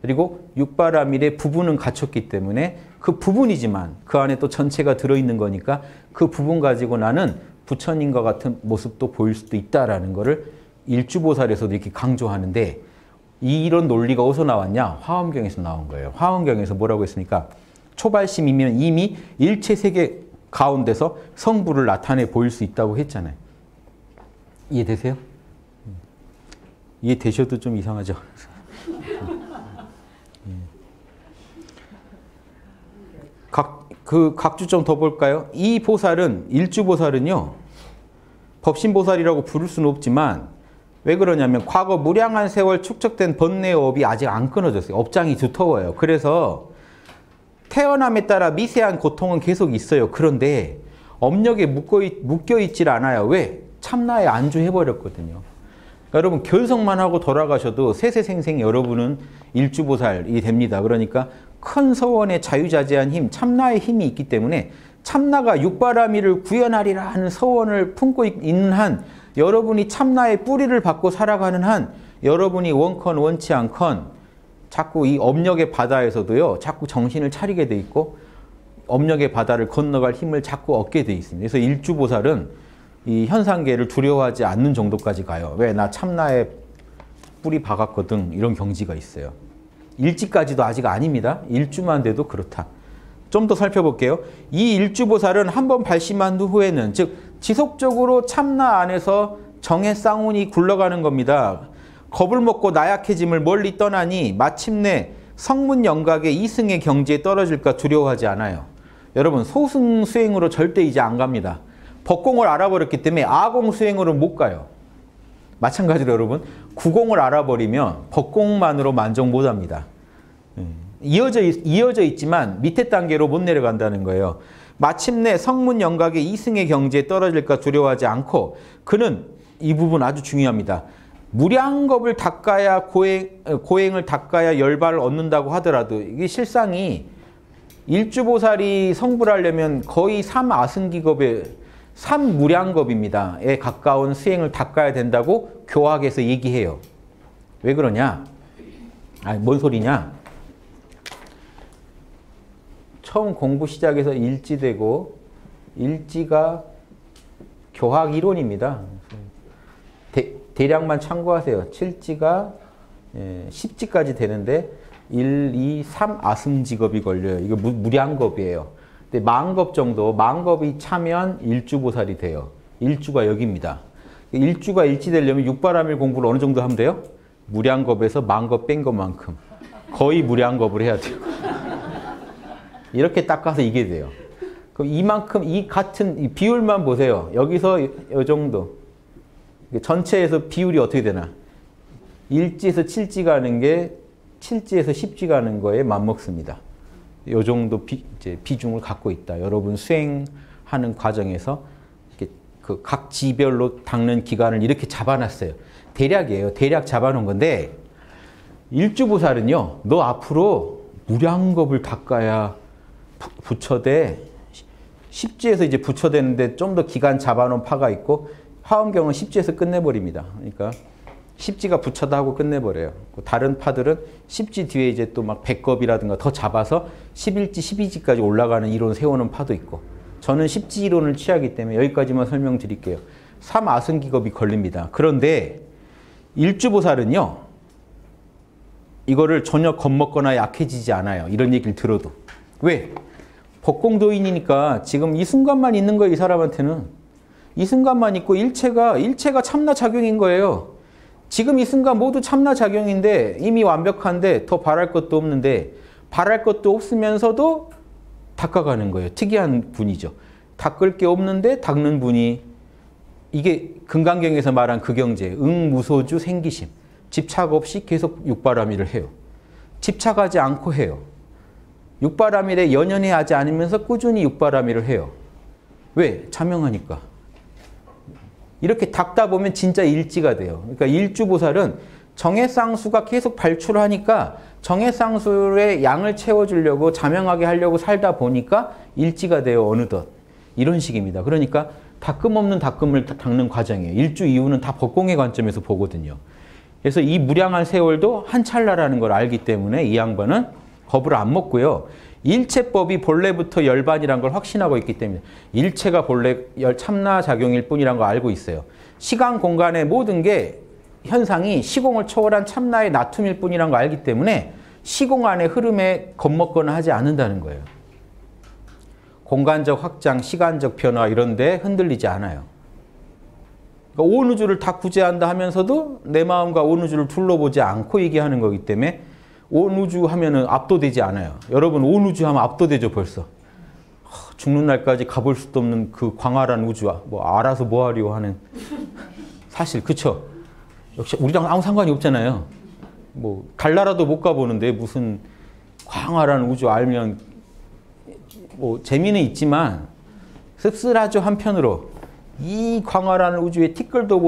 그리고 육바라밀의 부분은 갖췄기 때문에 그 부분이지만 그 안에 또 전체가 들어있는 거니까 그 부분 가지고 나는 부처님과 같은 모습도 보일 수도 있다라는 거를 일주보살에서도 이렇게 강조하는데 이런 논리가 어디서 나왔냐? 화엄경에서 나온 거예요. 화엄경에서 뭐라고 했습니까? 초발심이면 이미 일체세계 가운데서 성불을 나타내 보일 수 있다고 했잖아요. 이해되세요? 이해되셔도 좀 이상하죠? 각주 좀 더 볼까요? 이 보살은, 일주보살은요, 법신보살이라고 부를 수는 없지만, 왜 그러냐면, 과거 무량한 세월 축적된 번뇌의 업이 아직 안 끊어졌어요. 업장이 두터워요. 그래서, 태어남에 따라 미세한 고통은 계속 있어요. 그런데, 업력에 묶여있질 않아요. 왜? 참나에 안주해버렸거든요. 여러분, 결성만 하고 돌아가셔도 세세생생 여러분은 일주보살이 됩니다. 그러니까, 큰 서원의 자유자재한 힘, 참나의 힘이 있기 때문에 참나가 육바라밀을 구현하리라 하는 서원을 품고 있는 한 여러분이 참나의 뿌리를 받고 살아가는 한 여러분이 원컨 원치 않건 자꾸 이 업력의 바다에서도요. 자꾸 정신을 차리게 돼 있고 업력의 바다를 건너갈 힘을 자꾸 얻게 돼 있습니다. 그래서 일주보살은 이 현상계를 두려워하지 않는 정도까지 가요. 왜? 나 참나의 뿌리 박았거든. 이런 경지가 있어요. 일주까지도 아직 아닙니다. 일주만 돼도 그렇다. 좀 더 살펴볼게요. 이 일주보살은 한 번 발심한 후에는 즉 지속적으로 참나 안에서 정의 쌍운이 굴러가는 겁니다. 겁을 먹고 나약해짐을 멀리 떠나니 마침내 성문 영각의 이승의 경지에 떨어질까 두려워하지 않아요. 여러분 소승 수행으로 절대 이제 안 갑니다. 법공을 알아버렸기 때문에 아공 수행으로 못 가요. 마찬가지로 여러분 구공을 알아버리면 법공만으로 만족 못합니다. 이어져 있지만 밑에 단계로 못 내려간다는 거예요. 마침내 성문 영각의 이승의 경지에 떨어질까 두려워하지 않고 그는 이 부분 아주 중요합니다. 무량겁을 닦아야 고행을 닦아야 열발을 얻는다고 하더라도 이게 실상이 일주보살이 성불하려면 거의 3아승기겁에 3무량겁입니다에 가까운 수행을 닦아야 된다고 교학에서 얘기해요. 왜 그러냐? 아니, 뭔 소리냐? 처음 공부 시작해서 일지되고 일지가 교학 이론입니다. 대략만 참고하세요. 7지가 10지까지 되는데 1, 2, 3 아승지겁이 걸려요. 이거 무량겁이에요. 근데 만겁 정도, 만겁이 차면 일주보살이 돼요. 일주가 여기입니다. 일주가 일치되려면 육바라밀 공부를 어느 정도 하면 돼요? 무량겁에서 만겁 뺀 것만큼. 거의 무량겁을 해야 돼요. 이렇게 닦아서 이게 돼요. 그럼 이만큼, 이 같은 이 비율만 보세요. 여기서 이 정도. 전체에서 비율이 어떻게 되나? 일지에서 칠지 가는 게 칠지에서 십지 가는 거에 맞먹습니다. 요 정도 비중을 갖고 있다. 여러분 수행하는 과정에서 그 각 지별로 닦는 기간을 이렇게 잡아놨어요. 대략이에요. 대략 잡아놓은 건데 일주보살은요. 너 앞으로 무량겁을 닦아야 부처대 십지에서 이제 부처되는데 좀 더 기간 잡아놓은 파가 있고 화엄경은 십지에서 끝내버립니다. 그러니까 십지가 부처다 하고 끝내버려요. 다른 파들은 십지 뒤에 이제 또 막 백겁이라든가 더 잡아서 11지, 12지까지 올라가는 이론 세우는 파도 있고 저는 십지 이론을 취하기 때문에 여기까지만 설명드릴게요. 3아승기겁이 걸립니다. 그런데 일주보살은요. 이거를 전혀 겁먹거나 약해지지 않아요. 이런 얘기를 들어도. 왜? 법공도인이니까 지금 이 순간만 있는 거예요. 이 사람한테는. 이 순간만 있고 일체가 참나작용인 거예요. 지금 이 순간 모두 참나작용인데 이미 완벽한데 더 바랄 것도 없는데 바랄 것도 없으면서도 닦아가는 거예요. 특이한 분이죠. 닦을 게 없는데 닦는 분이 이게 금강경에서 말한 그 경제 응무소주 생기심 집착 없이 계속 육바라밀을 해요. 집착하지 않고 해요. 육바라밀에 연연해 하지 않으면서 꾸준히 육바라밀을 해요. 왜? 자명하니까. 이렇게 닦다 보면 진짜 일지가 돼요. 그러니까 일주보살은 정해쌍수가 계속 발출하니까 정해쌍수의 양을 채워주려고 자명하게 하려고 살다 보니까 일지가 돼요. 어느덧. 이런 식입니다. 그러니까 닦음 없는 닦음을 닦는 과정이에요. 일주 이후는 다 법공의 관점에서 보거든요. 그래서 이 무량한 세월도 한 찰나라는 걸 알기 때문에 이 양반은 겁을 안 먹고요. 일체법이 본래부터 열반이란 걸 확신하고 있기 때문에 일체가 본래 참나작용일 뿐이란 걸 알고 있어요. 시간 공간의 모든 게 현상이 시공을 초월한 참나의 나툼일 뿐이란 걸 알기 때문에 시공 안의 흐름에 겁먹거나 하지 않는다는 거예요. 공간적 확장, 시간적 변화 이런 데 흔들리지 않아요. 그러니까 온 우주를 다 구제한다 하면서도 내 마음과 온 우주를 둘러보지 않고 얘기하는 거기 때문에 온 우주 하면은 압도되지 않아요. 여러분 온 우주 하면 압도되죠 벌써. 죽는 날까지 가볼 수도 없는 그 광활한 우주 뭐 알아서 뭐하려 하는 사실 그쵸? 역시 우리랑 아무 상관이 없잖아요. 뭐 갈 나라도 못 가보는데 무슨 광활한 우주 알면 뭐 재미는 있지만 씁쓸하죠 한편으로. 이 광활한 우주의 티끌만도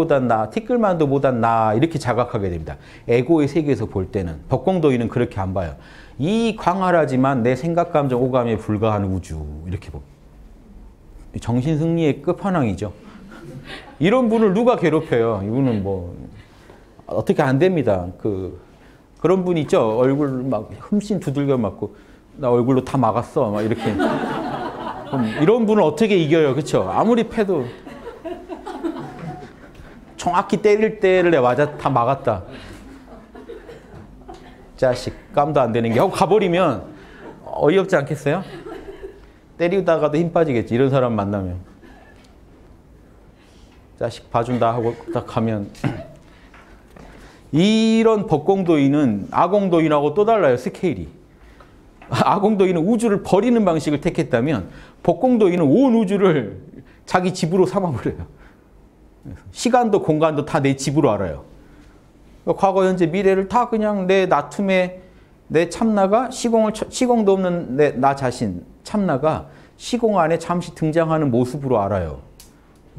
못한 나 이렇게 자각하게 됩니다. 에고의 세계에서 볼 때는 법공도인은 그렇게 안 봐요. 이 광활하지만 내 생각, 감정, 오감에 불과한 우주 이렇게 봅니다. 정신승리의 끝판왕이죠. 이런 분을 누가 괴롭혀요? 이분은 뭐 어떻게 안 됩니다. 그런 분 있죠. 얼굴 막 흠씬 두들겨 맞고 나 얼굴로 다 막았어 막 이렇게. 이런 분을 어떻게 이겨요, 그렇죠? 아무리 패도. 정확히 때릴 때를 내 맞아 다 막았다. 자식, 깜도 안 되는 게 하고 가버리면 어이없지 않겠어요? 때리다가도 힘 빠지겠지, 이런 사람 만나면. 자식 봐준다 하고 딱 가면. 이런 법공도인은 아공도인하고 또 달라요, 스케일이. 아공도인은 우주를 버리는 방식을 택했다면 법공도인은 온 우주를 자기 집으로 삼아버려요. 시간도 공간도 다 내 집으로 알아요. 과거, 현재, 미래를 다 그냥 내 나툼에 내 참나가 시공도 없는 나 자신, 참나가 시공 안에 잠시 등장하는 모습으로 알아요.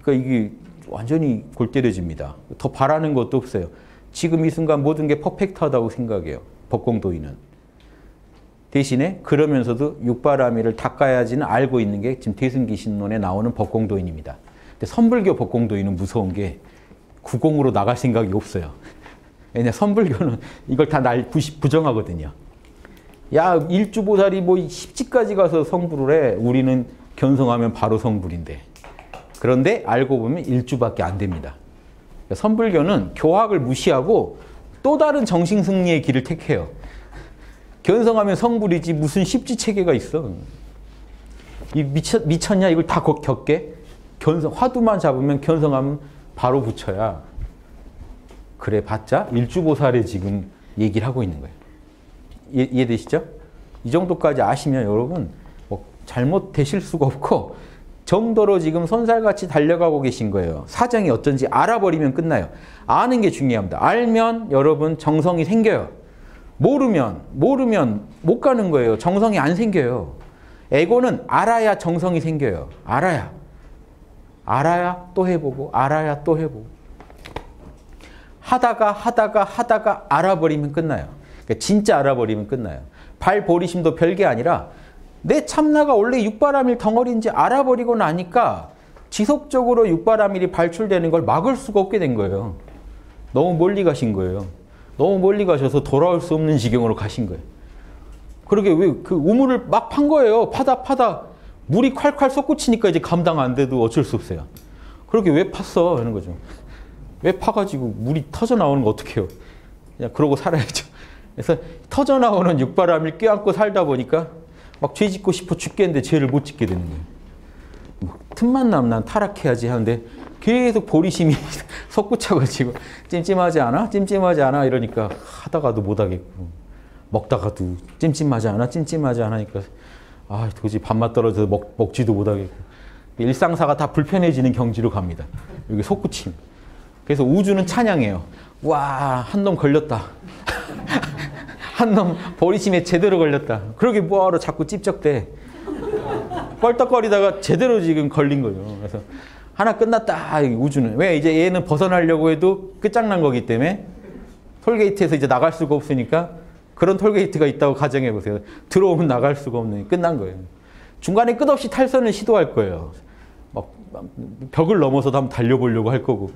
그러니까 이게 완전히 골 때려집니다. 더 바라는 것도 없어요. 지금 이 순간 모든 게 퍼펙트하다고 생각해요. 법공도인은. 대신에 그러면서도 육바라밀을 닦아야지는 알고 있는 게 지금 대승기신론에 나오는 법공도인입니다. 근데 선불교 법공도인은 무서운 게 구공으로 나갈 생각이 없어요. 왜냐 선불교는 이걸 다 날 부정하거든요. 야 일주보살이 뭐 십지까지 가서 성불을 해. 우리는 견성하면 바로 성불인데. 그런데 알고 보면 일주밖에 안 됩니다. 그러니까 선불교는 교학을 무시하고 또 다른 정신승리의 길을 택해요. 견성하면 성불이지 무슨 십지 체계가 있어. 이 미쳤냐 이걸 다 겪게. 견성 화두만 잡으면 견성하면 바로 부처야. 그래 봤자 일주보살에 지금 얘기를 하고 있는 거예요. 이해되시죠? 이 정도까지 아시면 여러분 뭐 잘못되실 수가 없고 정도로 지금 손살같이 달려가고 계신 거예요. 사정이 어떤지 알아버리면 끝나요. 아는 게 중요합니다. 알면 여러분 정성이 생겨요. 모르면 못 가는 거예요. 정성이 안 생겨요. 에고는 알아야 정성이 생겨요. 알아야 또 해보고, 알아야 또 해보고. 하다가 알아버리면 끝나요. 그러니까 진짜 알아버리면 끝나요. 발보리심도 별게 아니라 내 참나가 원래 육바라밀 덩어리인지 알아버리고 나니까 지속적으로 육바라밀이 발출되는 걸 막을 수가 없게 된 거예요. 너무 멀리 가신 거예요. 너무 멀리 가셔서 돌아올 수 없는 지경으로 가신 거예요. 그러게 왜 그 우물을 막 판 거예요. 파다 물이 콸콸 솟구치니까 이제 감당 안 돼도 어쩔 수 없어요. 그러게 왜 팠어? 하는 거죠. 왜 파가지고 물이 터져 나오는 거 어떡해요? 그냥 그러고 살아야죠. 그래서 터져 나오는 육바람을 껴안고 살다 보니까 막 죄 짓고 싶어 죽겠는데 죄를 못 짓게 되는 거예요. 막 틈만 나면 난 타락해야지 하는데 계속 보리심이 솟구쳐가지고 찜찜하지 않아? 이러니까 하다가도 못 하겠고 먹다가도 찜찜하지 않아? 하니까 아, 도저히 밥맛 떨어져서 먹지도 못하겠고 일상사가 다 불편해지는 경지로 갑니다. 여기 솟구침. 그래서 우주는 찬양해요. 와, 한 놈 걸렸다. 한 놈 보리심에 제대로 걸렸다. 그러게 뭐하러 자꾸 찝쩍대. 껄떡거리다가 제대로 지금 걸린 거죠. 그래서 하나 끝났다. 우주는. 왜? 이제 얘는 벗어나려고 해도 끝장난 거기 때문에 톨게이트에서 이제 나갈 수가 없으니까 그런 톨게이트가 있다고 가정해 보세요. 들어오면 나갈 수가 없는, 끝난 거예요. 중간에 끝없이 탈선을 시도할 거예요. 막 벽을 넘어서도 한번 달려보려고 할 거고.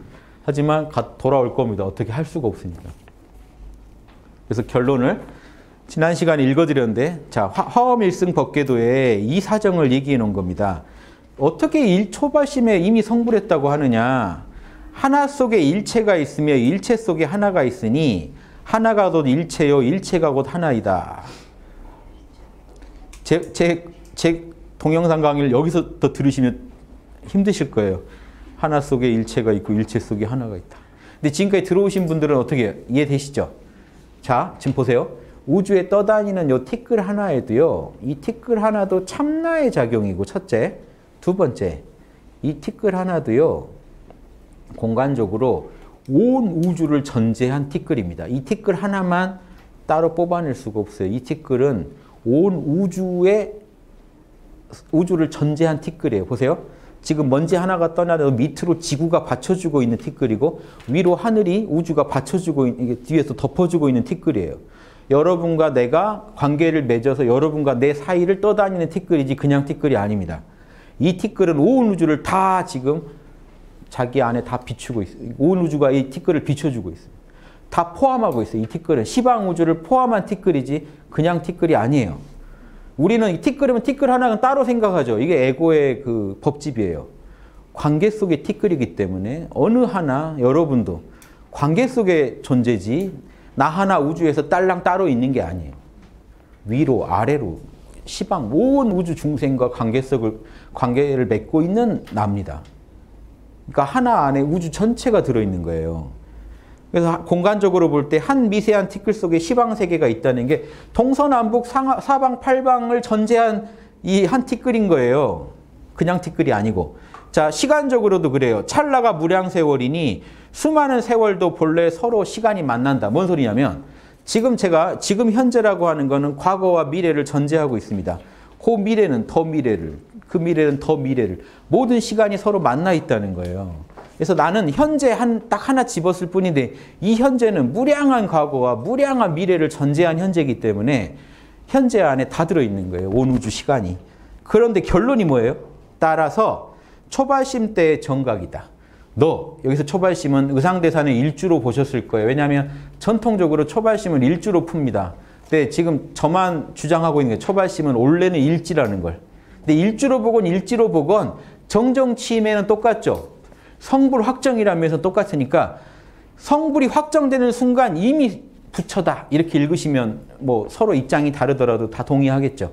하지만 돌아올 겁니다. 어떻게 할 수가 없으니까. 그래서 결론을 지난 시간에 읽어드렸는데, 자, 화엄일승 법궤도에 이 사정을 얘기해 놓은 겁니다. 어떻게 일초발심에 이미 성불했다고 하느냐. 하나 속에 일체가 있으며 일체 속에 하나가 있으니 하나가 곧 일체요 일체가 곧 하나이다. 제 동영상 강의를 여기서 더 들으시면 힘드실 거예요. 하나 속에 일체가 있고 일체 속에 하나가 있다. 근데 지금까지 들어오신 분들은 어떻게 해요? 이해되시죠? 자, 지금 보세요. 우주에 떠다니는 요 티끌 하나에도요. 이 티끌 하나도 참나의 작용이고 첫째. 두 번째. 이 티끌 하나도요. 공간적으로 온 우주를 전제한 티끌입니다. 이 티끌 하나만 따로 뽑아낼 수가 없어요. 이 티끌은 온 우주를 전제한 티끌이에요. 보세요. 지금 먼지 하나가 떠나도 밑으로 지구가 받쳐주고 있는 티끌이고 위로 하늘이 우주가 받쳐주고 이게 뒤에서 덮어주고 있는 티끌이에요. 여러분과 내가 관계를 맺어서 여러분과 내 사이를 떠다니는 티끌이지 그냥 티끌이 아닙니다. 이 티끌은 온 우주를 다 지금 자기 안에 다 비추고 있어요. 온 우주가 이 티끌을 비춰주고 있어요. 다 포함하고 있어요. 이 티끌은 시방 우주를 포함한 티끌이지 그냥 티끌이 아니에요. 우리는 이 티끌이면 티끌 하나는 따로 생각하죠. 이게 에고의 그 법집이에요. 관계 속의 티끌이기 때문에 어느 하나 여러분도 관계 속의 존재지 나 하나 우주에서 딸랑 따로 있는 게 아니에요. 위로 아래로 시방 온 우주 중생과 관계를 맺고 있는 나입니다. 그러니까 하나 안에 우주 전체가 들어있는 거예요. 그래서 공간적으로 볼 때 한 미세한 티끌 속에 시방 세계가 있다는 게 동서남북 사방 팔방을 전제한 이 한 티끌인 거예요. 그냥 티끌이 아니고. 자, 시간적으로도 그래요. 찰나가 무량세월이니 수많은 세월도 본래 서로 시간이 만난다. 뭔 소리냐면 지금 제가 지금 현재라고 하는 거는 과거와 미래를 전제하고 있습니다. 그 미래는 더 미래를, 그 미래는 더 미래를. 모든 시간이 서로 만나 있다는 거예요. 그래서 나는 현재 딱 하나 집었을 뿐인데 이 현재는 무량한 과거와 무량한 미래를 전제한 현재이기 때문에 현재 안에 다 들어있는 거예요. 온 우주 시간이. 그런데 결론이 뭐예요? 따라서 초발심 때의 정각이다. 너, 여기서 초발심은 의상대사는 일주로 보셨을 거예요. 왜냐하면 전통적으로 초발심은 일주로 풉니다. 근데 지금 저만 주장하고 있는 게 초발심은 원래는 일지라는 걸. 근데 일지로 보건 정정치임에는 똑같죠. 성불 확정이라면서 똑같으니까 성불이 확정되는 순간 이미 부처다 이렇게 읽으시면 뭐 서로 입장이 다르더라도 다 동의하겠죠.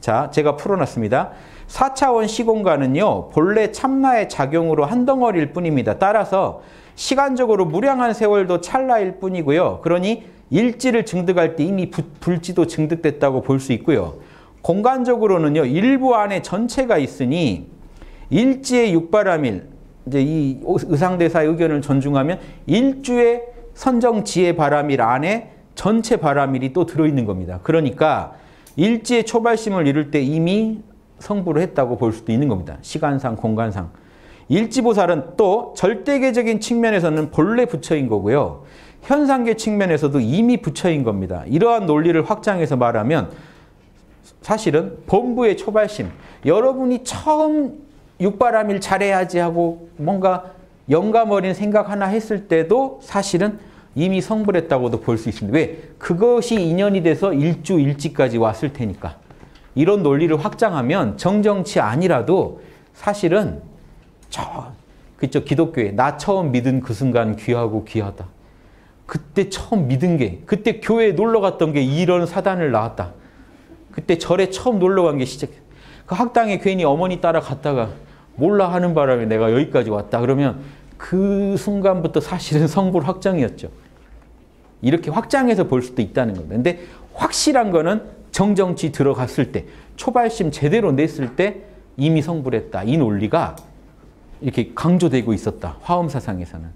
자, 제가 풀어놨습니다. 4차원 시공간은요. 본래 참나의 작용으로 한 덩어리일 뿐입니다. 따라서 시간적으로 무량한 세월도 찰나일 뿐이고요. 그러니 일지를 증득할 때 이미 불지도 증득됐다고 볼 수 있고요. 공간적으로는요. 일부 안에 전체가 있으니 일지의 육바라밀, 이제 이 의상대사의 의견을 존중하면 일주의 선정지혜 바라밀 안에 전체 바라밀이 또 들어있는 겁니다. 그러니까 일지의 초발심을 이룰 때 이미 성불을 했다고 볼 수도 있는 겁니다. 시간상, 공간상. 일지보살은 또 절대계적인 측면에서는 본래 부처인 거고요. 현상계 측면에서도 이미 부처인 겁니다. 이러한 논리를 확장해서 말하면 사실은 본부의 초발심, 여러분이 처음 육바라밀 잘해야지 하고 뭔가 영감 어린 생각 하나 했을 때도 사실은 이미 성불했다고도 볼 수 있습니다. 왜? 그것이 인연이 돼서 일주 일지까지 왔을 테니까. 이런 논리를 확장하면 정정치 아니라도 사실은 그쵸, 기독교에 나 처음 믿은 그 순간 귀하고 귀하다. 그때 처음 믿은 게, 그때 교회에 놀러 갔던 게 이런 사단을 낳았다. 그때 절에 처음 놀러 간 게 시작. 그 학당에 괜히 어머니 따라 갔다가 몰라 하는 바람에 내가 여기까지 왔다. 그러면 그 순간부터 사실은 성불 확정이었죠. 이렇게 확장해서 볼 수도 있다는 겁니다. 근데 확실한 거는 정정치 들어갔을 때, 초발심 제대로 냈을 때 이미 성불했다. 이 논리가 이렇게 강조되고 있었다. 화엄 사상에서는.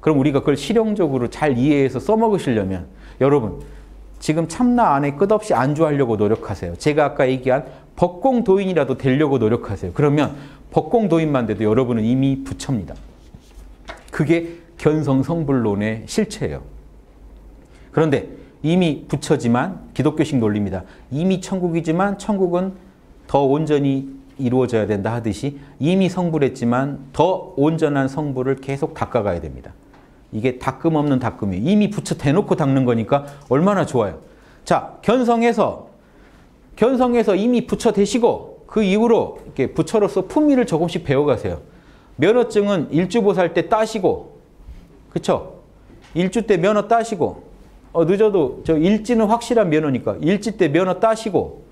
그럼 우리가 그걸 실용적으로 잘 이해해서 써먹으시려면 여러분 지금 참나 안에 끝없이 안주하려고 노력하세요. 제가 아까 얘기한 법공 도인이라도 되려고 노력하세요. 그러면 법공 도인만 돼도 여러분은 이미 부처입니다. 그게 견성성불론의 실체예요. 그런데 이미 부처지만 기독교식 논리입니다. 이미 천국이지만 천국은 더 온전히 이루어져야 된다 하듯이 이미 성불했지만 더 온전한 성불을 계속 닦아가야 됩니다. 이게 닦음 없는 닦음이에요. 이미 부처 대놓고 닦는 거니까 얼마나 좋아요. 자, 견성에서 이미 부처 되시고 그 이후로 이렇게 부처로서 품위를 조금씩 배워가세요. 면허증은 일주보살 때 따시고, 그쵸? 일주 때 면허 따시고, 늦어도 저 일지는 확실한 면허니까 일지 때 면허 따시고,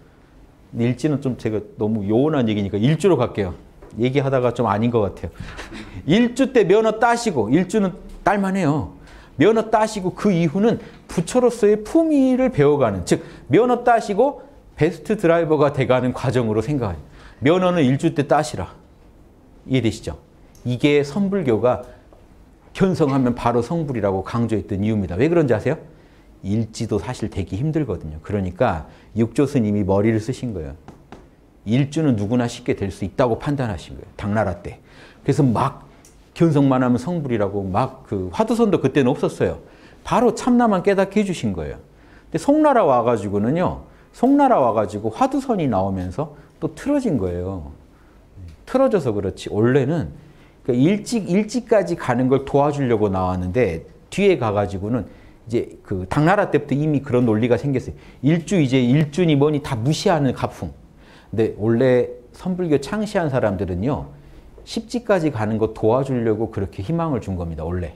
일지는 좀 제가 너무 요원한 얘기니까 일주로 갈게요. 얘기하다가 좀 아닌 것 같아요. 일주 때 면허 따시고, 일주는 딸만해요. 면허 따시고 그 이후는 부처로서의 품위를 배워가는, 즉 면허 따시고 베스트 드라이버가 돼가는 과정으로 생각해요. 면허는 일주 때 따시라. 이해되시죠? 이게 선불교가 견성하면 바로 성불이라고 강조했던 이유입니다. 왜 그런지 아세요? 일지도 사실 되기 힘들거든요. 그러니까 육조 스님이 머리를 쓰신 거예요. 일주는 누구나 쉽게 될 수 있다고 판단하신 거예요. 당나라 때. 그래서 막 견성만 하면 성불이라고 막 그 화두선도 그때는 없었어요. 바로 참나만 깨닫게 해주신 거예요. 근데 송나라 와가지고는요. 송나라 와가지고 화두선이 나오면서 또 틀어진 거예요. 틀어져서 그렇지. 원래는 그러니까 일지까지 가는 걸 도와주려고 나왔는데 뒤에 가가지고는 이제 그 당나라 때부터 이미 그런 논리가 생겼어요. 일주 이제 일주니 뭐니 다 무시하는 가풍. 근데 원래 선불교 창시한 사람들은요. 십지까지 가는 거 도와주려고 그렇게 희망을 준 겁니다. 원래.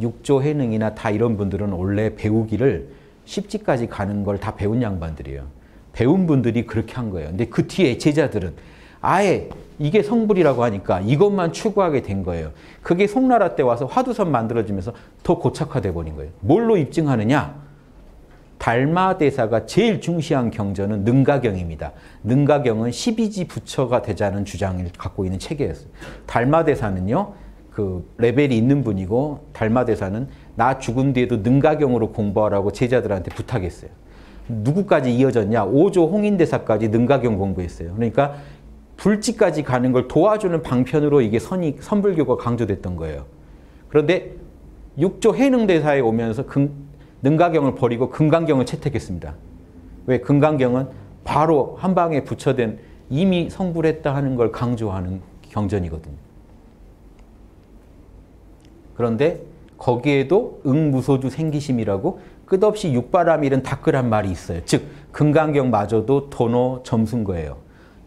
육조 해능이나 다 이런 분들은 원래 배우기를 십지까지 가는 걸 다 배운 양반들이에요. 배운 분들이 그렇게 한 거예요. 근데 그 뒤에 제자들은 아예 이게 성불이라고 하니까 이것만 추구하게 된 거예요. 그게 송나라 때 와서 화두선 만들어지면서 더 고착화돼 버린 거예요. 뭘로 입증하느냐? 달마대사가 제일 중시한 경전은 능가경입니다. 능가경은 12지 부처가 되자는 주장을 갖고 있는 체계였어요. 달마대사는요. 그 레벨이 있는 분이고 달마대사는 나 죽은 뒤에도 능가경으로 공부하라고 제자들한테 부탁했어요. 누구까지 이어졌냐? 5조 홍인대사까지 능가경 공부했어요. 그러니까 불지까지 가는 걸 도와주는 방편으로 이게 선불교가 강조됐던 거예요. 그런데 6조 해능대사에 오면서 능가경을 버리고 금강경을 채택했습니다. 왜? 금강경은 바로 한방에 부처된 이미 성불했다 하는 걸 강조하는 경전이거든요. 그런데 거기에도 응무소주 생기심이라고 끝없이 육바라밀은 닦으란 말이 있어요. 즉 금강경마저도 도노 점수인 거예요.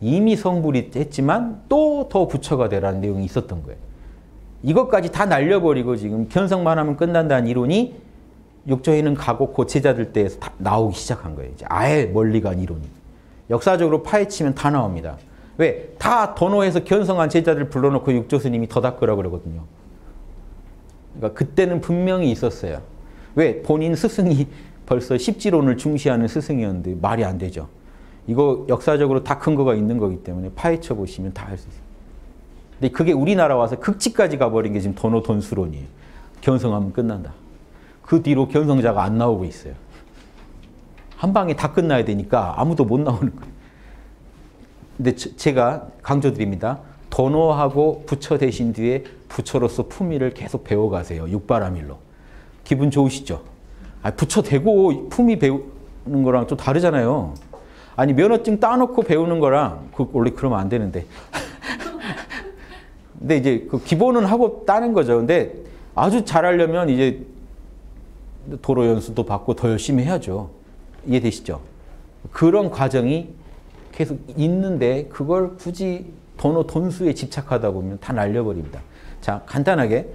이미 성불이 했지만 또 더 부처가 되라는 내용이 있었던 거예요. 이것까지 다 날려버리고 지금 견성만 하면 끝난다는 이론이 육조에는 가고 고체자들 때에서 다 나오기 시작한 거예요. 이제 아예 멀리 간 이론이. 역사적으로 파헤치면 다 나옵니다. 왜? 다 도노해서 견성한 제자들 불러놓고 육조 스님이 더 닦으라고 그러거든요. 그러니까 그때는 분명히 있었어요. 왜? 본인 스승이 벌써 십지론을 중시하는 스승이었는데 말이 안 되죠. 이거 역사적으로 다 근거가 있는 거기 때문에 파헤쳐 보시면 다 알 수 있어요. 근데 그게 우리나라 와서 극치까지 가버린 게 지금 도노돈수론이에요. 견성하면 끝난다. 그 뒤로 견성자가 안 나오고 있어요. 한 방에 다 끝나야 되니까 아무도 못 나오는 거예요. 근데 제가 강조드립니다. 도노하고 부처 되신 뒤에 부처로서 품위를 계속 배워가세요. 육바라밀로. 기분 좋으시죠? 아, 부처 되고 품위 배우는 거랑 좀 다르잖아요. 아니, 면허증 따놓고 배우는 거랑, 원래 그러면 안 되는데. 근데 이제 그 기본은 하고 따는 거죠. 근데 아주 잘하려면 이제 도로 연수도 받고 더 열심히 해야죠. 이해되시죠? 그런 과정이 계속 있는데 그걸 굳이 도노 돈수에 집착하다 보면 다 날려버립니다. 자, 간단하게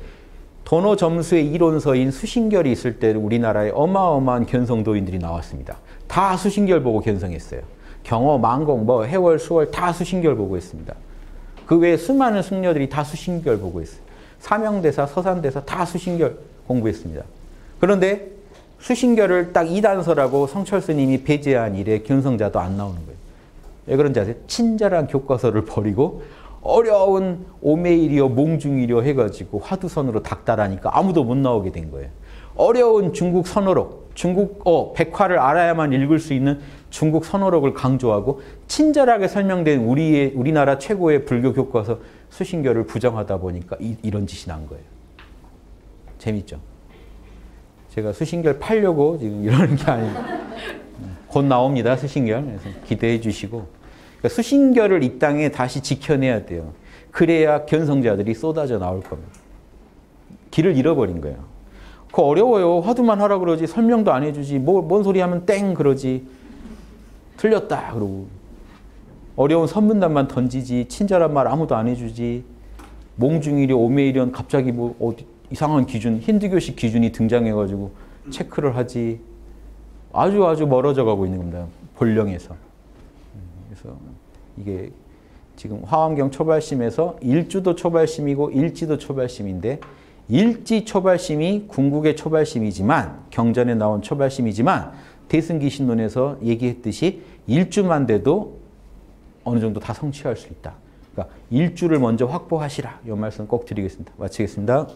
도노 점수의 이론서인 수신결이 있을 때 우리나라에 어마어마한 견성도인들이 나왔습니다. 다 수신결 보고 견성했어요. 경허, 망공, 뭐 해월, 수월 다 수신결 보고 했습니다. 그 외에 수많은 승려들이 다 수신결 보고 했어요. 사명대사, 서산대사 다 수신결 공부했습니다. 그런데 수신결을 딱 2단서라고 성철스님이 배제한 이래 견성자도 안 나오는 거예요. 왜 그런지 아세요? 친절한 교과서를 버리고 어려운 오메이려 몽중이려 해가지고 화두선으로 닥달하니까 아무도 못 나오게 된 거예요. 어려운 중국 선어록, 중국어 백화를 알아야만 읽을 수 있는 중국 선어록을 강조하고 친절하게 설명된 우리나라 최고의 불교 교과서 수신결을 부정하다 보니까 이런 짓이 난 거예요. 재밌죠? 제가 수신결 팔려고 지금 이러는 게 아니고 곧 나옵니다. 수신결. 그래서 기대해 주시고. 그러니까 수신결을 이 땅에 다시 지켜내야 돼요. 그래야 견성자들이 쏟아져 나올 겁니다. 길을 잃어버린 거예요. 그거 어려워요. 화두만 하라 그러지 설명도 안 해주지. 뭔 소리 하면 땡 그러지. 틀렸다 그러고. 어려운 선문단만 던지지. 친절한 말 아무도 안 해주지. 몽중이련 오메이련 갑자기 뭐 어디 이상한 기준, 힌두교식 기준이 등장해가지고 체크를 하지. 아주 멀어져 가고 있는 겁니다. 본령에서. 그래서 이게 지금 화엄경 초발심에서 일주도 초발심이고 일지도 초발심인데 일지 초발심이 궁극의 초발심이지만 경전에 나온 초발심이지만 대승기신론에서 얘기했듯이 일주만 돼도 어느 정도 다 성취할 수 있다. 그러니까 일주를 먼저 확보하시라. 이 말씀 꼭 드리겠습니다. 마치겠습니다.